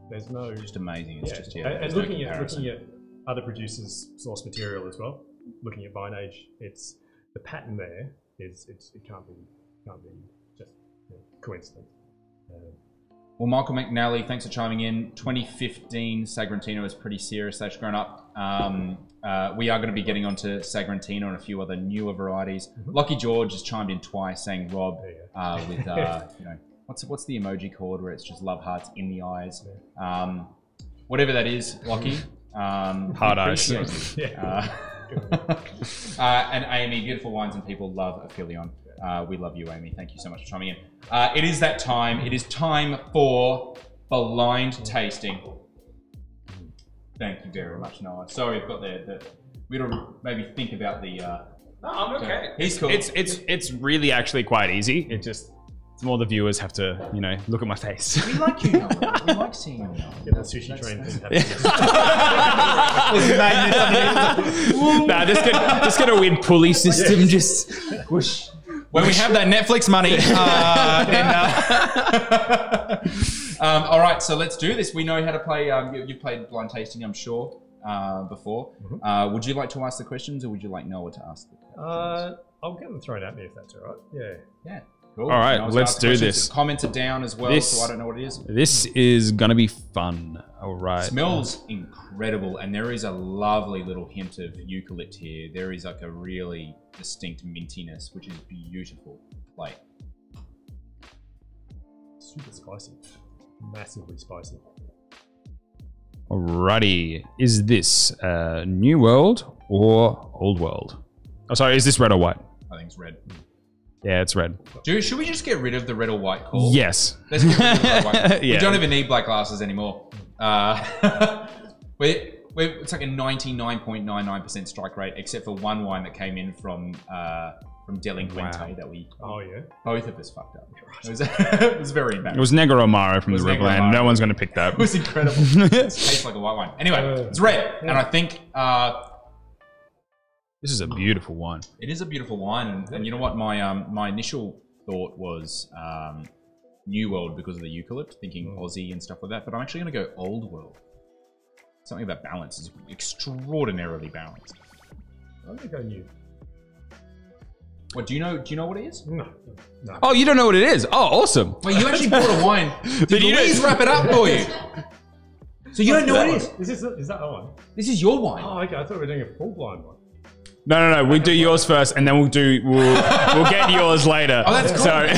there's no... It's just amazing. It's just, yeah. And looking at other producers' source material as well, looking at vine age, it's the pattern there is it can't be just coincidence. Well, Michael McNally, thanks for chiming in. 2015 Sagrantino is pretty serious. They've grown up. We are going to be getting onto Sagrantino and a few other newer varieties. Mm-hmm. Lucky George has chimed in twice, saying Rob with you know, what's the emoji called where it's just love hearts in the eyes, whatever that is, Lucky. Hard eyes. And Amy, Beautiful Wines and People, love Aphelion. We love you, Amy. Thank you so much for chiming in. It is that time. It is time for blind tasting. Thank you very much, Noah. Sorry, I've got the we don't maybe think about the. No, I'm okay. He's cool. It's really actually quite easy. It's more the viewers have to, you know, look at my face. We like you, Noah. We like seeing you, Noah. Yeah, that sushi train thing happened. Nah, just get a weird pulley system, just whoosh. When we have that Netflix money. All right, so let's do this. We know how to play. You've played blind tasting, I'm sure, before. Mm-hmm. Would you like to ask the questions, or would you like Noah to ask the questions? I'll get them thrown at me if that's all right. Yeah. Cool. All right, let's do this. Commented down as well, so I don't know what it is. This is going to be fun. All right. Smells incredible, and there is a lovely little hint of eucalypt here. There is like a really distinct mintiness, which is beautiful. Like, super spicy. Massively spicy. Alrighty. Is this New World or Old World? Oh, sorry, is this red or white? I think it's red. Yeah, it's red. Dude, should we just get rid of the red or white call? Yes. Let's get rid of the red or white call. Yeah. We don't even need black glasses anymore. It's like a 99.99% strike rate, except for one wine that came in from Delinquente that we both of us fucked up. Right. It was very embarrassing. It was Negro Amaro from the Riverland. No one's going to pick that. It was incredible. It tastes like a white wine. Anyway, it's red, and I think. This is a beautiful wine. It is a beautiful wine, and you know what? My my initial thought was New World because of the eucalypt, thinking Aussie and stuff like that. But I'm actually going to go Old World. Something about balance is extraordinarily balanced. I'm going to go New. What do you know? Do you know what it is? No. Oh, you don't know what it is? Oh, awesome! Well, you actually bought a wine. Did Louise wrap it up for you? So you don't know what it is? Is that one? This is your wine. Oh, okay. I thought we were doing a full blind one. No. We'll do yours first, and then we'll get yours later. Oh, that's cool. Sorry.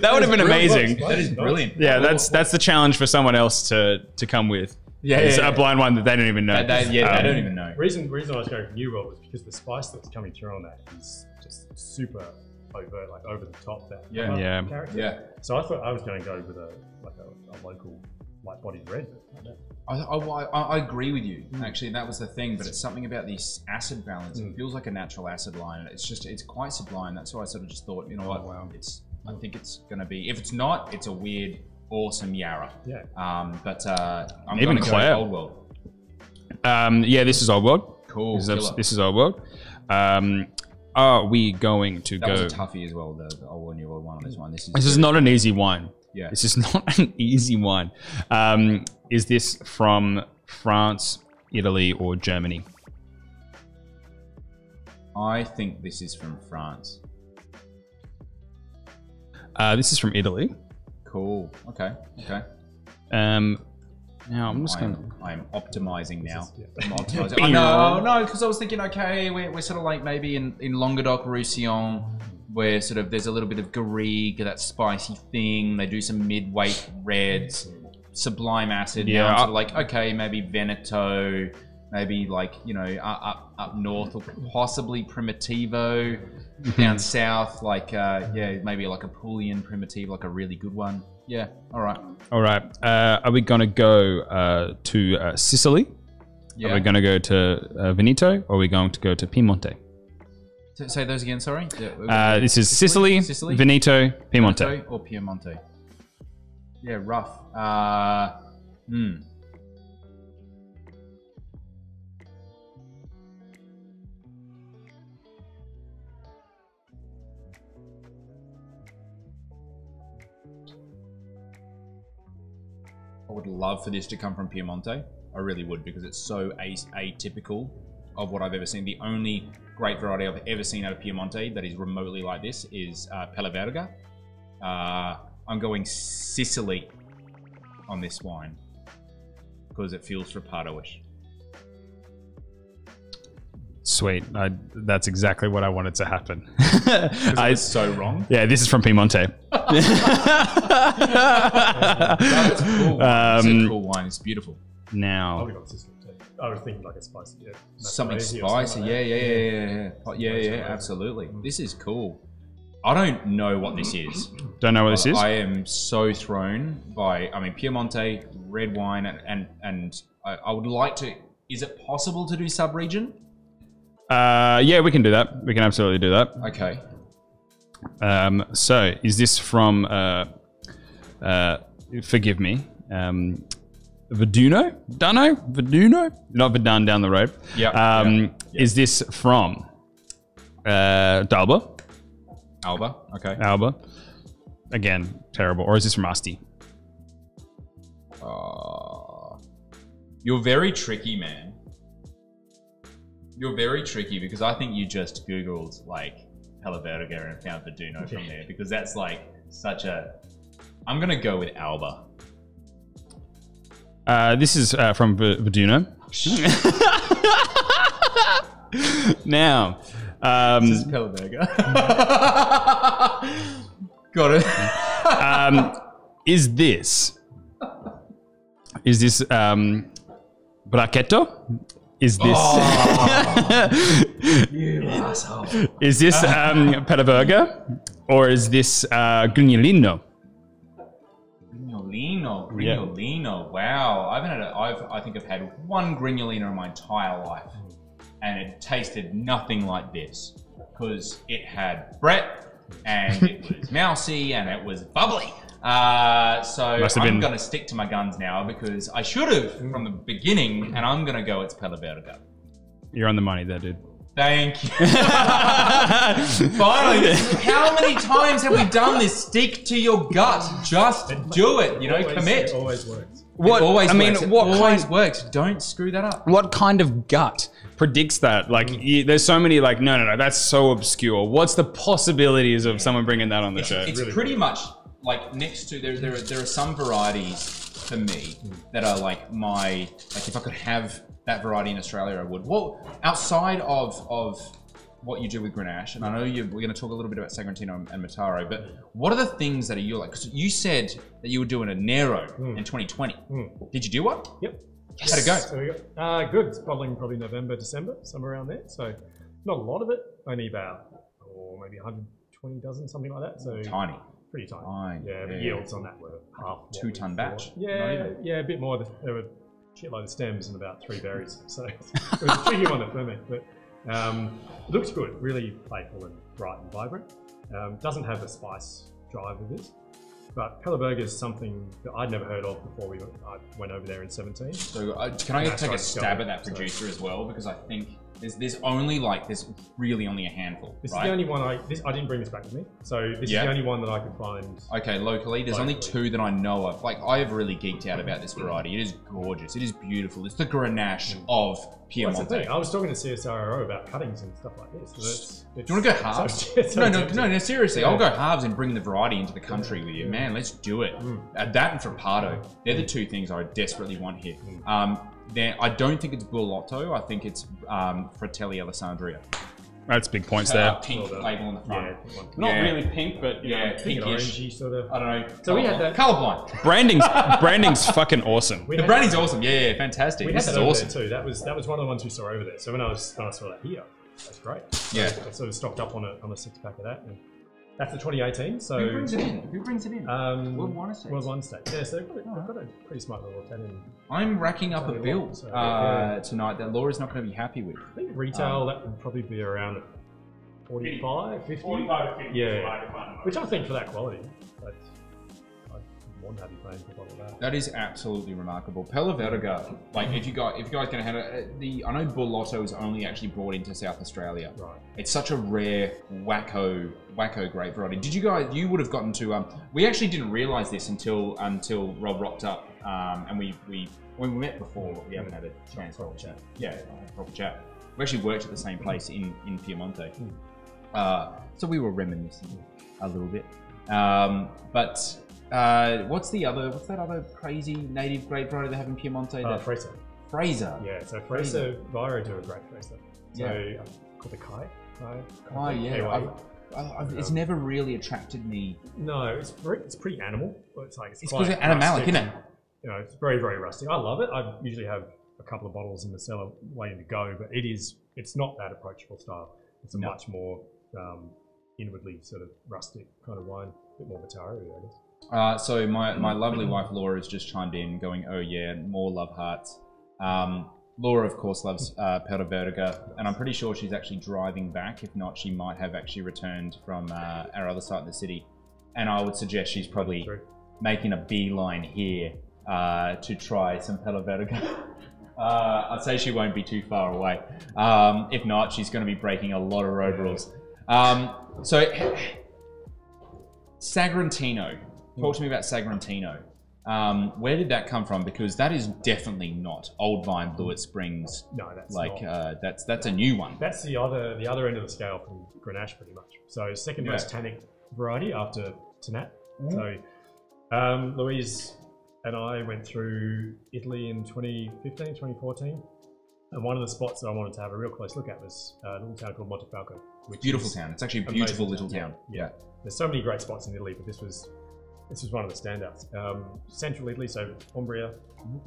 That would have been amazing. That is brilliant. Yeah, that's the challenge for someone else to come with. Yeah, it's a blind one that they don't even know. They don't even know. Reason I was going for New World was because the spice that's coming through on that is just super overt, like over the top. That character. Yeah. So I thought I was going to go with a local light-bodied red. I agree with you. Actually, that was the thing, but it's something about this acid balance. It feels like a natural acid line. It's quite sublime. That's why I sort of just thought, you know what? Wow. I think it's going to be. If it's not, it's a weird, awesome Yarra. Yeah. But I'm going to go Old World. Yeah, this is Old World. Cool. This is Old World. Are we going to go? That was a toughie as well. The Old World, New World one on this one. This is not an easy wine. Yeah. This is not an easy wine. Is this from France, Italy, or Germany? I think this is from France. This is from Italy. Cool. Okay. Now I'm just going to... I'm optimizing now. No, because I was thinking, okay, we're sort of like maybe in Languedoc-Roussillon, where sort of there's a little bit of Garrigue, that spicy thing. They do some mid-weight reds, sublime acid. Yeah. Now I'm sort of like, okay, maybe Veneto, maybe like, you know, up north, or possibly Primitivo, down south, like, maybe like a Apulian Primitivo, like a really good one. Yeah, all right. Are we going to go to Sicily? Yeah. Are we going to go to Veneto, or are we going to go to Piemonte? Say those again, sorry. This is Sicily, Veneto, Piemonte. Veneto or Piemonte. Yeah, rough. I would love for this to come from Piemonte. I really would, because it's so atypical of what I've ever seen. The only great variety I've ever seen out of Piemonte that is remotely like this is Pella Verga. I'm going Sicily on this wine because it feels Ripado-ish. Sweet. That's exactly what I wanted to happen. I was so wrong. Yeah, this is from Piemonte. That's cool. It's a cool wine. It's beautiful. Now, I was thinking like a spicy, yeah, something spicy, like yeah, absolutely. This is cool. I don't know what this is. Don't know what this is. I am so thrown by. I mean, Piemonte red wine, and I would like to. Is it possible to do sub-region? Yeah, we can do that. We can absolutely do that. Okay. So is this from? Forgive me. Viduno? Dunno? Viduno? Not Verdun down the road. Yeah. Is this from D'Alba? Alba. Okay. Alba. Again, terrible. Or is this from Asti? You're very tricky, man. You're very tricky because I think you just Googled like Pella Verga and found Viduno from there because that's like such a... I'm going to go with Alba. This is from Viduno. Now, this is Pella Verga. Got it. Is this Bracchetto? Is this? Oh, you asshole. Is this Pella Verga, or is this Grignolino? Grignolino, yeah. Wow. I think I've had one Grignolino in my entire life, and it tasted nothing like this because it had Brett and it was mousy and it was bubbly. So I'm going to stick to my guns now because I should have from the beginning, and I'm going to go it's Pella Verga. You're on the money there, dude. Thank you. Finally, how many times have we done this? Stick to your gut. Just do it. You know, commit. It always works. It always works. Don't screw that up. What kind of gut predicts that? Like, there's so many. Like, no. That's so obscure. What's the possibilities of someone bringing that on the show? It's really pretty much like next to there are some varieties for me that are like if I could have that variety in Australia, I would. Well, outside of what you do with Grenache, and I know we're going to talk a little bit about Sagrantino and Mataro, but what are the things that you like? Because you said that you were doing a Nero in 2020. Did you do one? Yep. Yes. How'd it go? There we go. Good. It's bubbling probably November, December, somewhere around there. So not a lot of it, only about maybe 120 dozen, something like that. So tiny. Pretty tiny. Yeah, the yields on that were half. Two-ton batch. Yeah, a bit more. There were shitload of stems and about 3 berries, so it was a tricky one to ferment, but it looks good, really playful and bright and vibrant. Doesn't have the spice drive of this, but Pella Verga is something that I'd never heard of before I went over there in 2017. So can I take a stab at that producer as well, because I think there's only like really only a handful. This is the only one I didn't bring this back with me, so this is the only one that I could find. Okay, locally there's only 2 that I know of. Like I have really geeked out about this variety. It is gorgeous. It is beautiful. It's the Grenache of Piemonte. Well, that's the thing. I was talking to CSIRO about cuttings and stuff like this. Do you want to go halves? No, seriously. Yeah. I'll go halves and bring the variety into the country with you, man. Let's do it. That and Frappato. They're the 2 things I desperately want here. Then I don't think it's Bullotto. I think it's Fratelli Alessandria. That's big points there. Pink label on the front. Yeah. Not really pink, but you know, pinkish. Sort of. I don't know. So we had that colorblind. Branding's fucking awesome. The branding's awesome. Yeah, fantastic. This is awesome too. That was one of the ones we saw over there. So when I saw that here, that's great. Yeah. I sort of stocked up on a 6-pack of that. And that's the 2018. So who brings it in? World Wine Estates. Yeah, so they've got a pretty smart little Italian. I'm racking up a bill tonight that Laura's not going to be happy with. I think retail that would probably be around 45, 50? 45 to 50 is the market one. Which I think for that quality, that's, I'm more than happy paying for a bottle of that. That is absolutely remarkable. Pella Verga, like if you guys can have it, I know Bullotto is only actually brought into South Australia. Right. It's such a rare, wacko grape variety. Did you guys, you would have gotten to, we actually didn't realise this until Rob rocked up, and we met before, we haven't had a chance to chat. Yeah, proper chat. We actually worked at the same place in Piemonte. So we were reminiscing a little bit. What's that other crazy native grape variety they have in Piemonte? Fraser. Fraser. Yeah, so Fraser Vira do a great Fraser. So yeah. Called the Kai. Kai, yeah. Anyway, it's never really attracted me. No, it's pretty animal. It's like it's quite animalic, isn't it? You know, it's very, very rusty. I love it. I usually have a couple of bottles in the cellar waiting to go, but it's not that approachable style. It's a much more inwardly sort of rustic kind of wine, a bit more Mataro, I guess. So my lovely wife Laura has just chimed in, going, "Oh yeah, more love hearts." Laura, of course, loves Pera Verga, and I'm pretty sure she's actually driving back. If not, she might have actually returned from our other site in the city, and I would suggest she's probably making a beeline here to try some Pera Verga. I'd say she won't be too far away. If not, she's going to be breaking a lot of road rules. Sagrantino. Talk to me about Sagrantino. Where did that come from? Because that is definitely not Old Vine Blewitt Springs. No, that's like not. That's a new one. That's the other end of the scale from Grenache, pretty much. So second most tannic variety after Tannat. So Louise and I went through Italy in 2015, 2014. And one of the spots that I wanted to have a real close look at was a little town called Montefalco. Beautiful town. It's actually a beautiful little town. Yeah. There's so many great spots in Italy, but this was one of the standouts. Central Italy, so Umbria,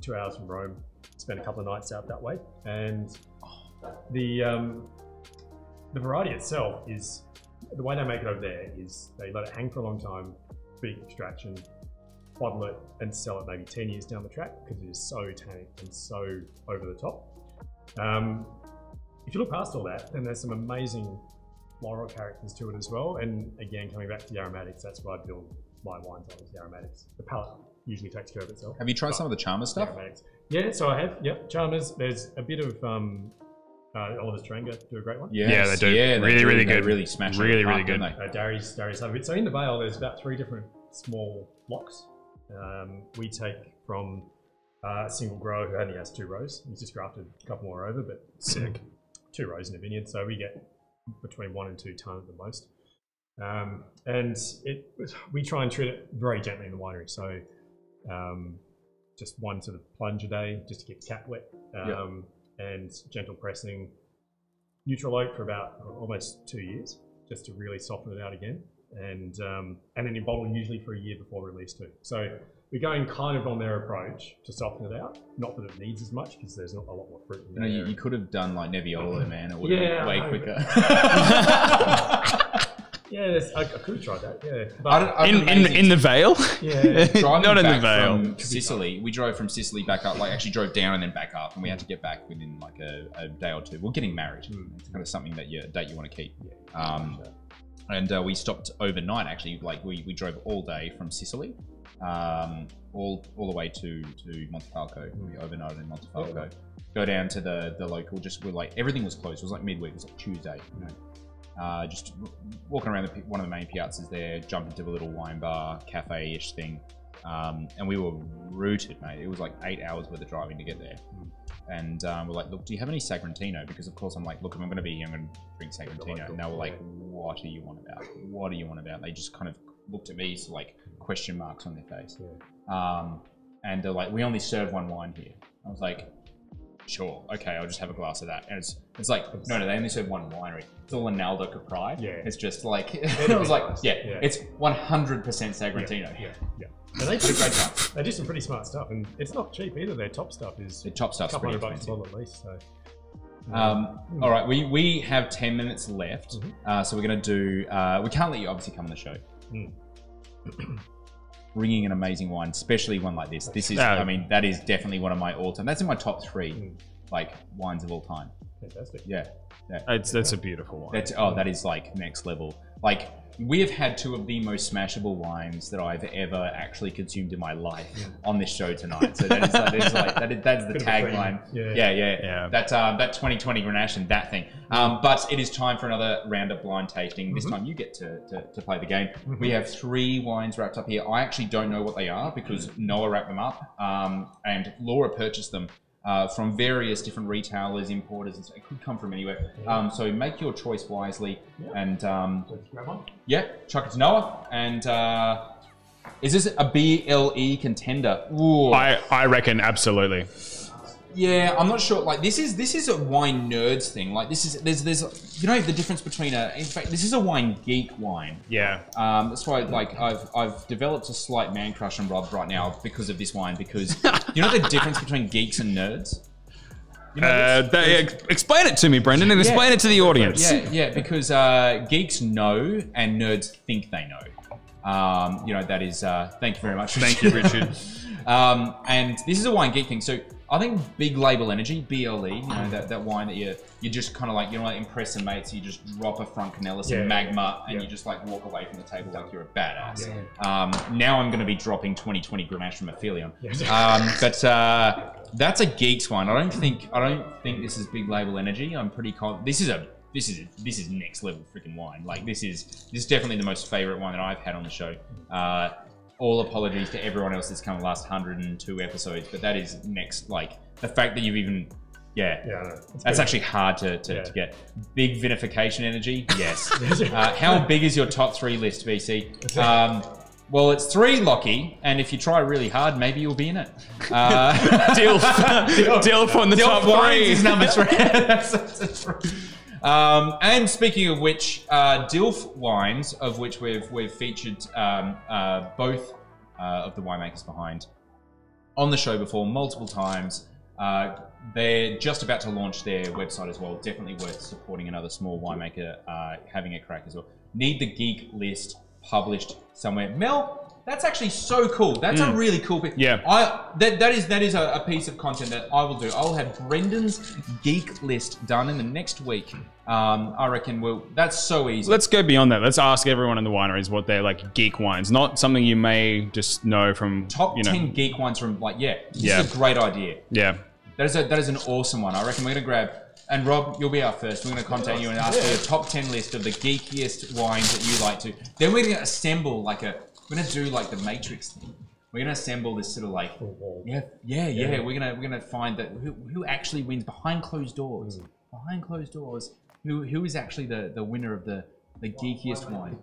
2 hours from Rome. Spent a couple of nights out that way. And the variety itself is, the way they make it over there is they let it hang for a long time, big extraction, bottle it and sell it maybe 10 years down the track because it is so tannic and so over the top. If you look past all that, then there's some amazing floral characters to it as well. And again, coming back to the aromatics, that's what I build my wines on, is the aromatics. The palate usually takes care of itself. Have you tried some of the Chalmers stuff? Yeah, so I have. Yep, Chalmers. There's a bit of Oliver Tarango do a great one. Yes. Yeah, they do. Yeah, really, really good. Really smashing. Really, really good. Dairy's have it. So in the Vale, there's about 3 different small blocks. We take from a single grower who only has 2 rows. He's just grafted a couple more over, but sick. 2 rows in a vineyard, so we get between 1 and 2 tonne at the most. We try and treat it very gently in the winery, so just one sort of plunge a day just to get cap wet, and gentle pressing, neutral oak for about almost 2 years just to really soften it out again, and then in bottle usually for a year before release too. So we're going kind of on their approach to soften it out. Not that it needs as much because there's not a lot more fruit in there. No, you could have done like Nebbiolo, man. It would have been way quicker. I could have tried that. Yeah, but in the Vale. Yeah, not in the Vale. From Sicily, we drove from Sicily back up. Like actually drove down and then back up, and we had to get back within like a day or 2. We're getting married. It's kind of something that you want to keep. Yeah, and we stopped overnight. Actually, like we drove all day from Sicily. All the way to Montefalco. We overnighted in Montefalco. Go down to the local. Just we're like everything was closed. It was like midweek. It was like Tuesday. You know, just walking around one of the main piazzas there. Jumped into a little wine bar, cafe-ish thing, and we were rooted, mate. It was like 8 hours worth of driving to get there. And we're like, look, do you have any Sagrantino? Because of course I'm like, look, if I'm going to be here, I'm going to drink Sagrantino. And they were like, what are you on about? What are you on about? They just kind of looked at me, so like question marks on their face. And they're like, we only serve one wine here. I was like, sure, okay, I'll just have a glass of that. And it's like, no, they only serve one winery. It's all Analdo Capri. Yeah. It's just like, it was like, it's 100% Sagrantino. Yeah. And they do great stuff. They do some pretty smart stuff, and it's not cheap either. Their top stuff is a couple hundred bucks a bottle at least. So. All right, we have 10 minutes left, so we're going to do. We can't let you obviously come on the show. Bringing an amazing wine, especially one like this. This is, I mean, that is definitely one of my all-time. That's in my top 3 like wines of all time. Fantastic. Yeah. That's a beautiful wine. That is like next level. Like, we have had two of the most smashable wines that I've ever actually consumed in my life on this show tonight. So that's the tagline. Yeah. That 2020 Grenache and that thing. But it is time for another round of blind tasting. This time you get to play the game. We have three wines wrapped up here. I actually don't know what they are because Noah wrapped them up and Laura purchased them from various different retailers, importers, and so it could come from anywhere. So make your choice wisely, and let's grab one. Yeah, chuck it to Noah. And is this a BLE contender? Ooh. I reckon absolutely. Yeah, I'm not sure. Like this is a wine nerds thing. Like there's you know the difference between in fact this is a wine geek wine. Yeah. That's why like I've developed a slight man crush on Rob right now because of this wine, because you know the difference between geeks and nerds. You know, explain it to me, Brendan, and explain it to the audience. Yeah, because geeks know and nerds think they know. You know that is. Thank you very much. Thank you, Richard. And this is a wine geek thing, so. I think Big Label Energy, BLE, you know, that wine that you just kind of like, you don't like impress some mates, you just drop a Franc Canellis and Magma and you just like walk away from the table like you're a badass. Now I'm going to be dropping 2020 Grenache from Aphelion. But that's a geek's wine. I don't think this is Big Label Energy. I'm pretty confident. This is next level freaking wine. Like this is definitely the most favorite wine that I've had on the show. All apologies to everyone else that's come in the last 102 episodes, but that is next, like, the fact that you've even, that's actually hard to get. Big vinification energy, yes. How big is your top three list, BC? Well, it's three, Lockie, and if you try really hard, maybe you'll be in it. Dilf on the top three. Is number three. That's and speaking of which, Dilf Wines, of which we've featured both of the winemakers behind on the show before multiple times. They're just about to launch their website as well. Definitely worth supporting another small winemaker having a crack as well. Need the geek list published somewhere. Mel, that's actually so cool. That's a really cool piece. Yeah. That is a piece of content that I will do. I'll have Brendan's geek list done in the next week. I reckon that's so easy. Let's go beyond that. Let's ask everyone in the wineries what they're like geek wines, not something you may just know from top 10 geek wines from like, This is a great idea. Yeah. That is an awesome one. I reckon we're gonna grab, and Rob, you'll be our first. We're going to contact you and ask for your top 10 list of the geekiest wines that you like to. Then we're going to assemble we're going to do like the Matrix thing. We're going to assemble this sort of like, We're going to find that who actually wins behind closed doors. Behind closed doors, who is actually the winner of the geekiest wine?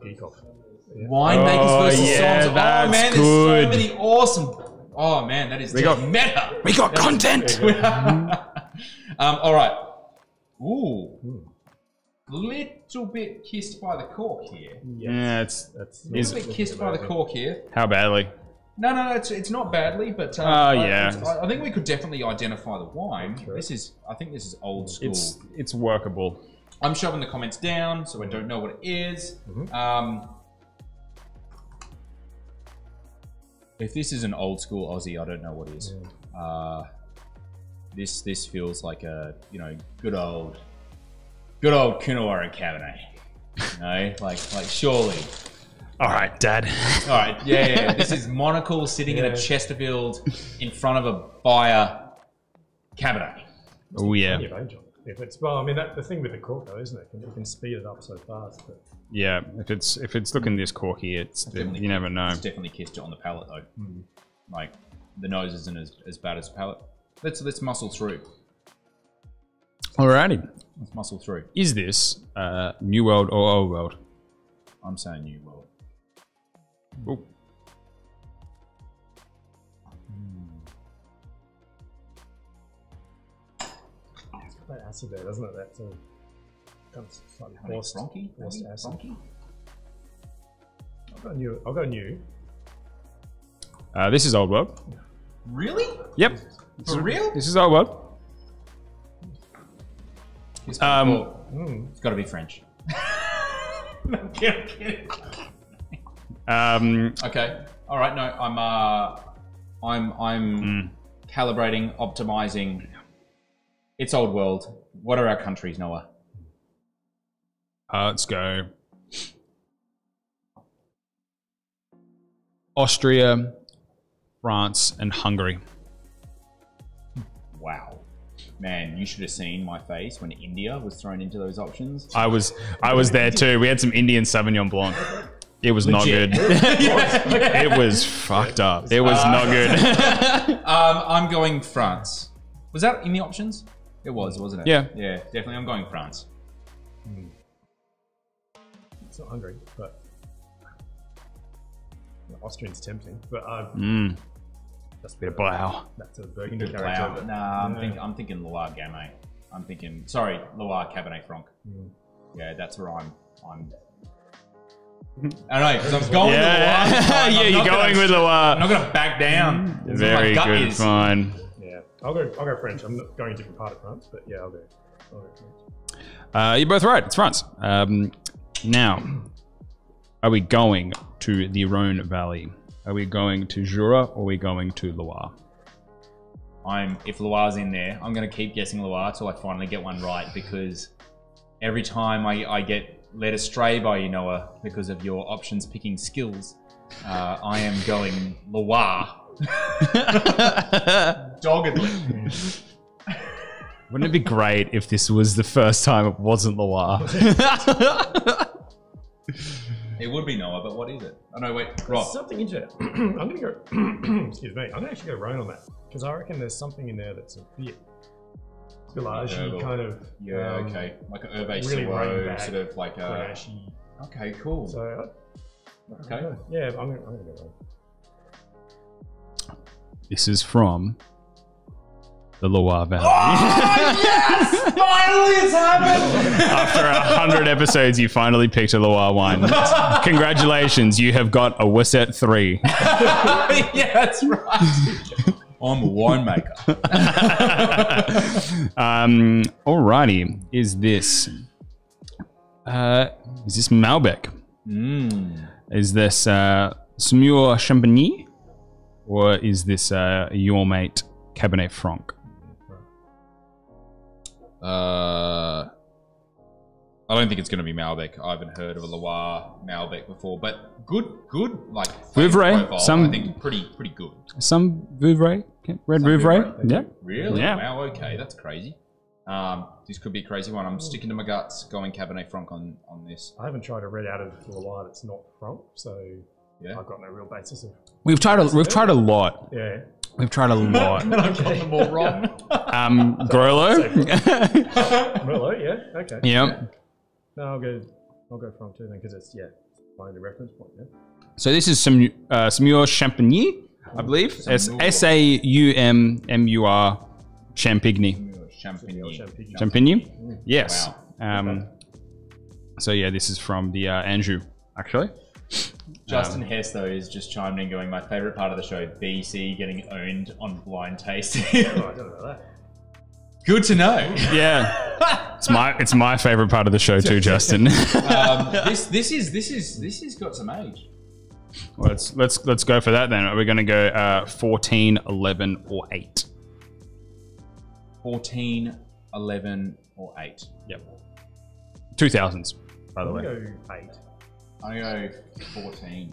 Winemakers versus songs. Oh man, there's so many awesome. Oh man, that is meta. We got content. All right. Ooh. Little bit kissed by the cork here. Yeah, it's little bit kissed by the cork here. How badly? No, it's not badly, but I think we could definitely identify the wine. I think this is old school. It's workable. I'm shoving the comments down, so I don't know what it is. If this is an old school Aussie, I don't know what it is. This feels like a good old Coonawarra Cabernet. You know, like surely. All right, Dad. All right, yeah. This is Monocle sitting in a Chesterfield in front of a buyer Cabernet. Oh yeah. If it's the thing with the cork though, isn't it? You can speed it up so fast. But... Yeah, if it's looking this corky, you never know. It's definitely kissed it on the palate though. Like the nose isn't as bad as the palate. Let's muscle through. Alrighty. Let's muscle through. Is this New World or Old World? I'm saying New World. Ooh. That acid there, doesn't it? That's all. Comes slightly forced acid. Bronchi? I've got new. This is Old World. Really? Yep. For real? This is Old World. It's got to be French. I'm kidding. Okay. All right. No, I'm calibrating, optimizing. It's old world. What are our countries, Noah? Let's go. Austria, France, and Hungary. Wow. Man, you should have seen my face when India was thrown into those options. I was there too. We had some Indian Sauvignon Blanc. It was legit. Not good. It was fucked up. It was not good. I'm going France. Was that in the options? It was, wasn't it? Yeah. Yeah, definitely. I'm going France. Mm. It's not Hungary, but... well, Austrian's tempting, but... that's a bit of Blau. That's a Burgundy character. Nah, I'm thinking Loire Gamay. I'm thinking, sorry, Loire Cabernet Franc. Mm. Yeah, that's where I'm... I don't know, because I'm going with Loire. Yeah, you're going with Loire. I'm not going to back down. Very good, fine. Yeah, I'll go French. I'm not going a different part of France, but yeah, I'll go French. You're both right. It's France. Now, are we going to the Rhone Valley? Are we going to Jura or are we going to Loire? If Loire's in there, I'm going to keep guessing Loire till I finally get one right, because every time I get led astray by you, Noah, because of your options picking skills, I am going Loire. Doggedly. Wouldn't it be great if this was the first time it wasn't Loire? It would be Noah, but what is it? Oh no, wait, Rob. There's something into it. I'm gonna go, excuse me, I'm gonna actually go Rhone on that. Because I reckon there's something in there that's a bit Village-y kind of. Yeah, okay. Like an Hervé Sirot, sort of like a... okay, cool. So, okay. Yeah, I'm gonna go Rhone. This is from the Loire Valley. Oh, yes! Finally, it's happened! After 100 episodes, you finally picked a Loire wine. Congratulations, you have got a Wissett 3. Yeah, that's right. I'm a winemaker. Alrighty, is this Malbec? Mm. Is this Saumur Champigny? Or is this your mate Cabernet Franc? I don't think it's going to be Malbec. I haven't heard of a Loire Malbec before, but good, like Vouvray. Profile, some I think pretty good. Some Vouvray, red Vouvray. Yeah, really? Yeah. Wow. Okay, that's crazy. This could be a crazy one. I'm sticking to my guts, going Cabernet Franc on this. I haven't tried a red out of Loire that's not Franc, so yeah, I've got no real basis of. We've tried a lot. Yeah. We've tried a lot. I've got them all wrong. Grolo. Grolo, yeah. Okay. Yep. No, I'll go Franc too then, because it's find the reference point. Yeah. So this is some Saumur Champigny, I believe. It's Saumur Champigny. Champigny. Yes. Wow. So yeah, this is from the Anjou, actually. Justin Hess, though, is just chiming in going, my favourite part of the show, BC getting owned on blind tasting. Yeah, right, I don't know that. Good to know. Yeah. It's my favourite part of the show too, Justin. This has got some age. Well, let's go for that then. Are we going to go 14, 11 or 8? 14, 11 or 8. Yep. 2000s, by the way. Go 8. I go 14.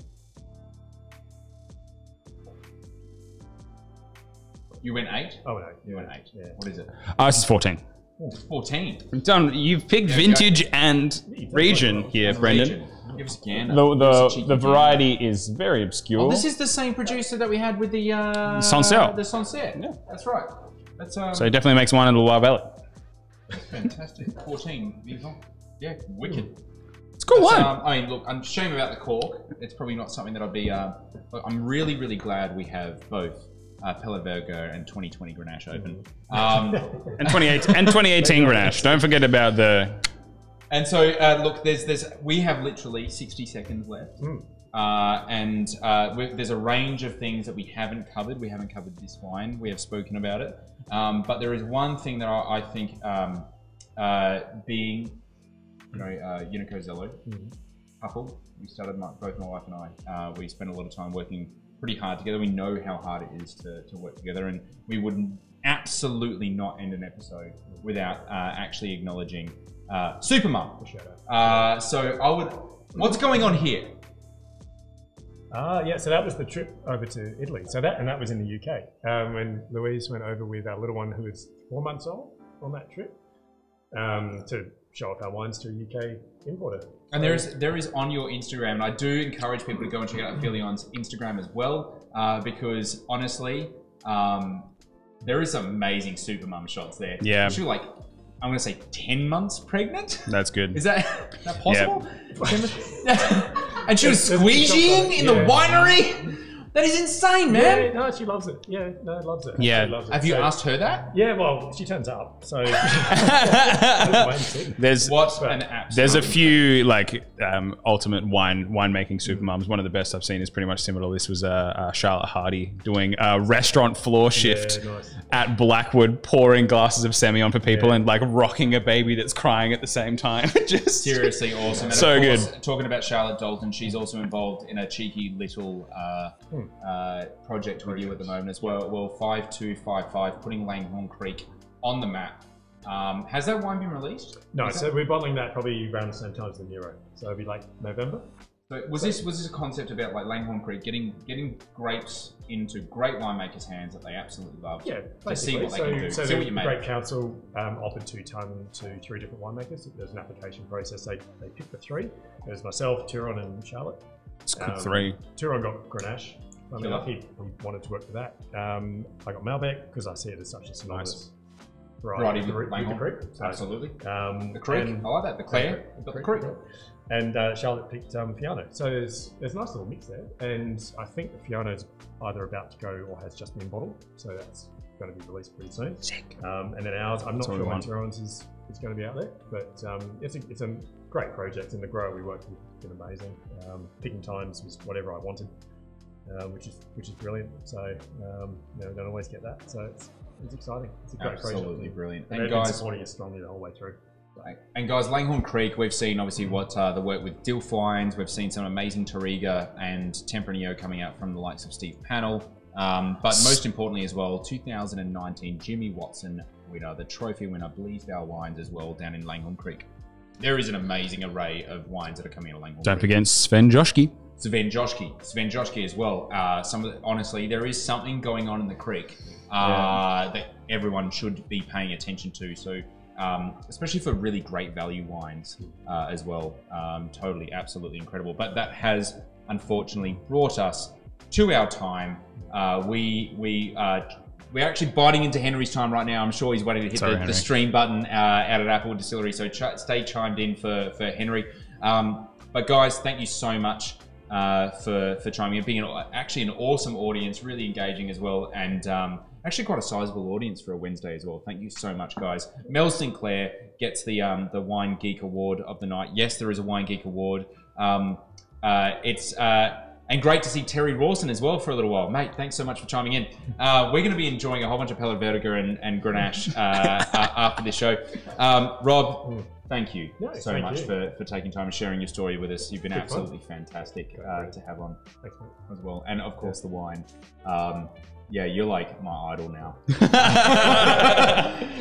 You went 8? Oh, no. You went 8. Yeah. What is it? This is 14. Oh, 14. I'm done. You've picked vintage and region here, Brendan. Give us a gander. The variety is very obscure. Oh, this is the same producer that we had with the Sancerre. The Sancerre. Yeah. That's right. That's, so it definitely makes wine in the Loire Valley. Fantastic. 14. Yeah, wicked. It's a cool one. I mean, look, I'm ashamed about the cork. It's probably not something that I'd be... but I'm really, really glad we have both Pella Virgo and 2020 Grenache open. And 2018 Grenache. Don't forget about the... And so, look, we have literally 60 seconds left. Mm. There's a range of things that we haven't covered. We haven't covered this wine. We have spoken about it. But there is one thing that I think being... Unico Zello couple. We started both my wife and I. We spent a lot of time working pretty hard together. We know how hard it is to work together, and we would absolutely not end an episode without actually acknowledging Supermum. For sure. So I would, what's going on here? Yeah, so that was the trip over to Italy. So that, and that was in the UK. When Louise went over with our little one who was 4 months old on that trip to show off our wines to a UK importer. And there is on your Instagram, and I do encourage people to go and check out Aphelion's Instagram as well, because honestly, there is some amazing super mum shots there. Yeah. She like, I'm going to say 10 months pregnant. That's good. Is that possible? Yeah. And she was squeegeeing in the winery. That is insane, man. Yeah, no, she loves it. Yeah, no, loves it. Yeah. Loves it. Have you asked her that? Yeah, well, she turns up, so. There's a few like ultimate winemaking supermums. One of the best I've seen is pretty much similar. This was Charlotte Hardy doing a restaurant floor shift at Blackwood, pouring glasses of Semillon for people and like rocking a baby that's crying at the same time. Just seriously awesome. And so course, good. Talking about Charlotte Dalton, she's also involved in a cheeky little project with you at the moment as well. Well, 5255, putting Langhorne Creek on the map. Has that wine been released? No, so we're bottling that probably around the same time as the Nero. So it'd be like November. So was this a concept about like Langhorne Creek getting grapes into great winemakers' hands that they absolutely love? Yeah, basically. To see what they can do. So the Grape Council offered to ton to 3 different winemakers. There's an application process. They picked the 3. There's myself, Turon, and Charlotte. It's three. Turon got Grenache. I mean, he wanted to work for that. I got Malbec because I see it as such a synonymous variety with the Creek. So, absolutely. The Creek. And, I like that. The Clare. The Creek. And Charlotte picked Fiano. So there's a nice little mix there. And I think the Fiano's either about to go or has just been bottled. So that's going to be released pretty soon. Sick. And then ours, I'm not sure when Turon's is going to be out there, but it's a great project, and the grower we worked with has been amazing. Picking times was whatever I wanted, which is brilliant. So you know, we don't always get that. So it's exciting. It's a great project. Absolutely brilliant. And guys, supporting us strongly the whole way through. And guys, Langhorne Creek, we've seen obviously what the work with Dilf Wines. We've seen some amazing Toriga and Tempranillo coming out from the likes of Steve Pannell. But most importantly as well, 2019 Jimmy Watson winner, the trophy winner, Blewitt Wines as well, down in Langhorne Creek. There is an amazing array of wines that are coming out of Langhorne Creek. Don't forget Sven Joschke as well. Honestly, there is something going on in the Creek that everyone should be paying attention to. So, especially for really great value wines as well. Totally, absolutely incredible. But that has unfortunately brought us to our time. We're actually biting into Henry's time right now. I'm sure he's waiting to hit the stream button out at Apple Distillery. So stay chimed in for Henry. But guys, thank you so much for chiming in. Being actually an awesome audience, really engaging as well, and actually quite a sizable audience for a Wednesday as well. Thank you so much, guys. Mel Sinclair gets the Wine Geek Award of the night. Yes, there is a Wine Geek Award. And great to see Terry Rawson as well for a little while. Mate, thanks so much for chiming in. We're going to be enjoying a whole bunch of Pellet Vertigo and Grenache after this show. Rob, thank you so much for taking time and sharing your story with us. You've been absolutely fantastic to have on as well. And of course, the wine. Yeah, you're like my idol now.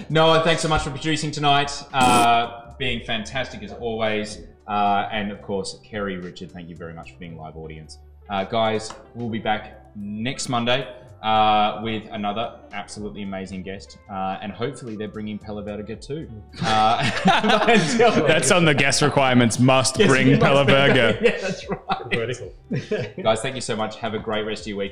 Noah, thanks so much for producing tonight. Being fantastic as always. And of course, Kerry, Richard, thank you very much for being live audience. Guys, we'll be back next Monday with another absolutely amazing guest. And hopefully they're bringing Pellet Vertigo too. That's on the guest requirements, must bring Pellet Vertigo. Yeah, that's right. Vertical. Guys, thank you so much. Have a great rest of your weekend.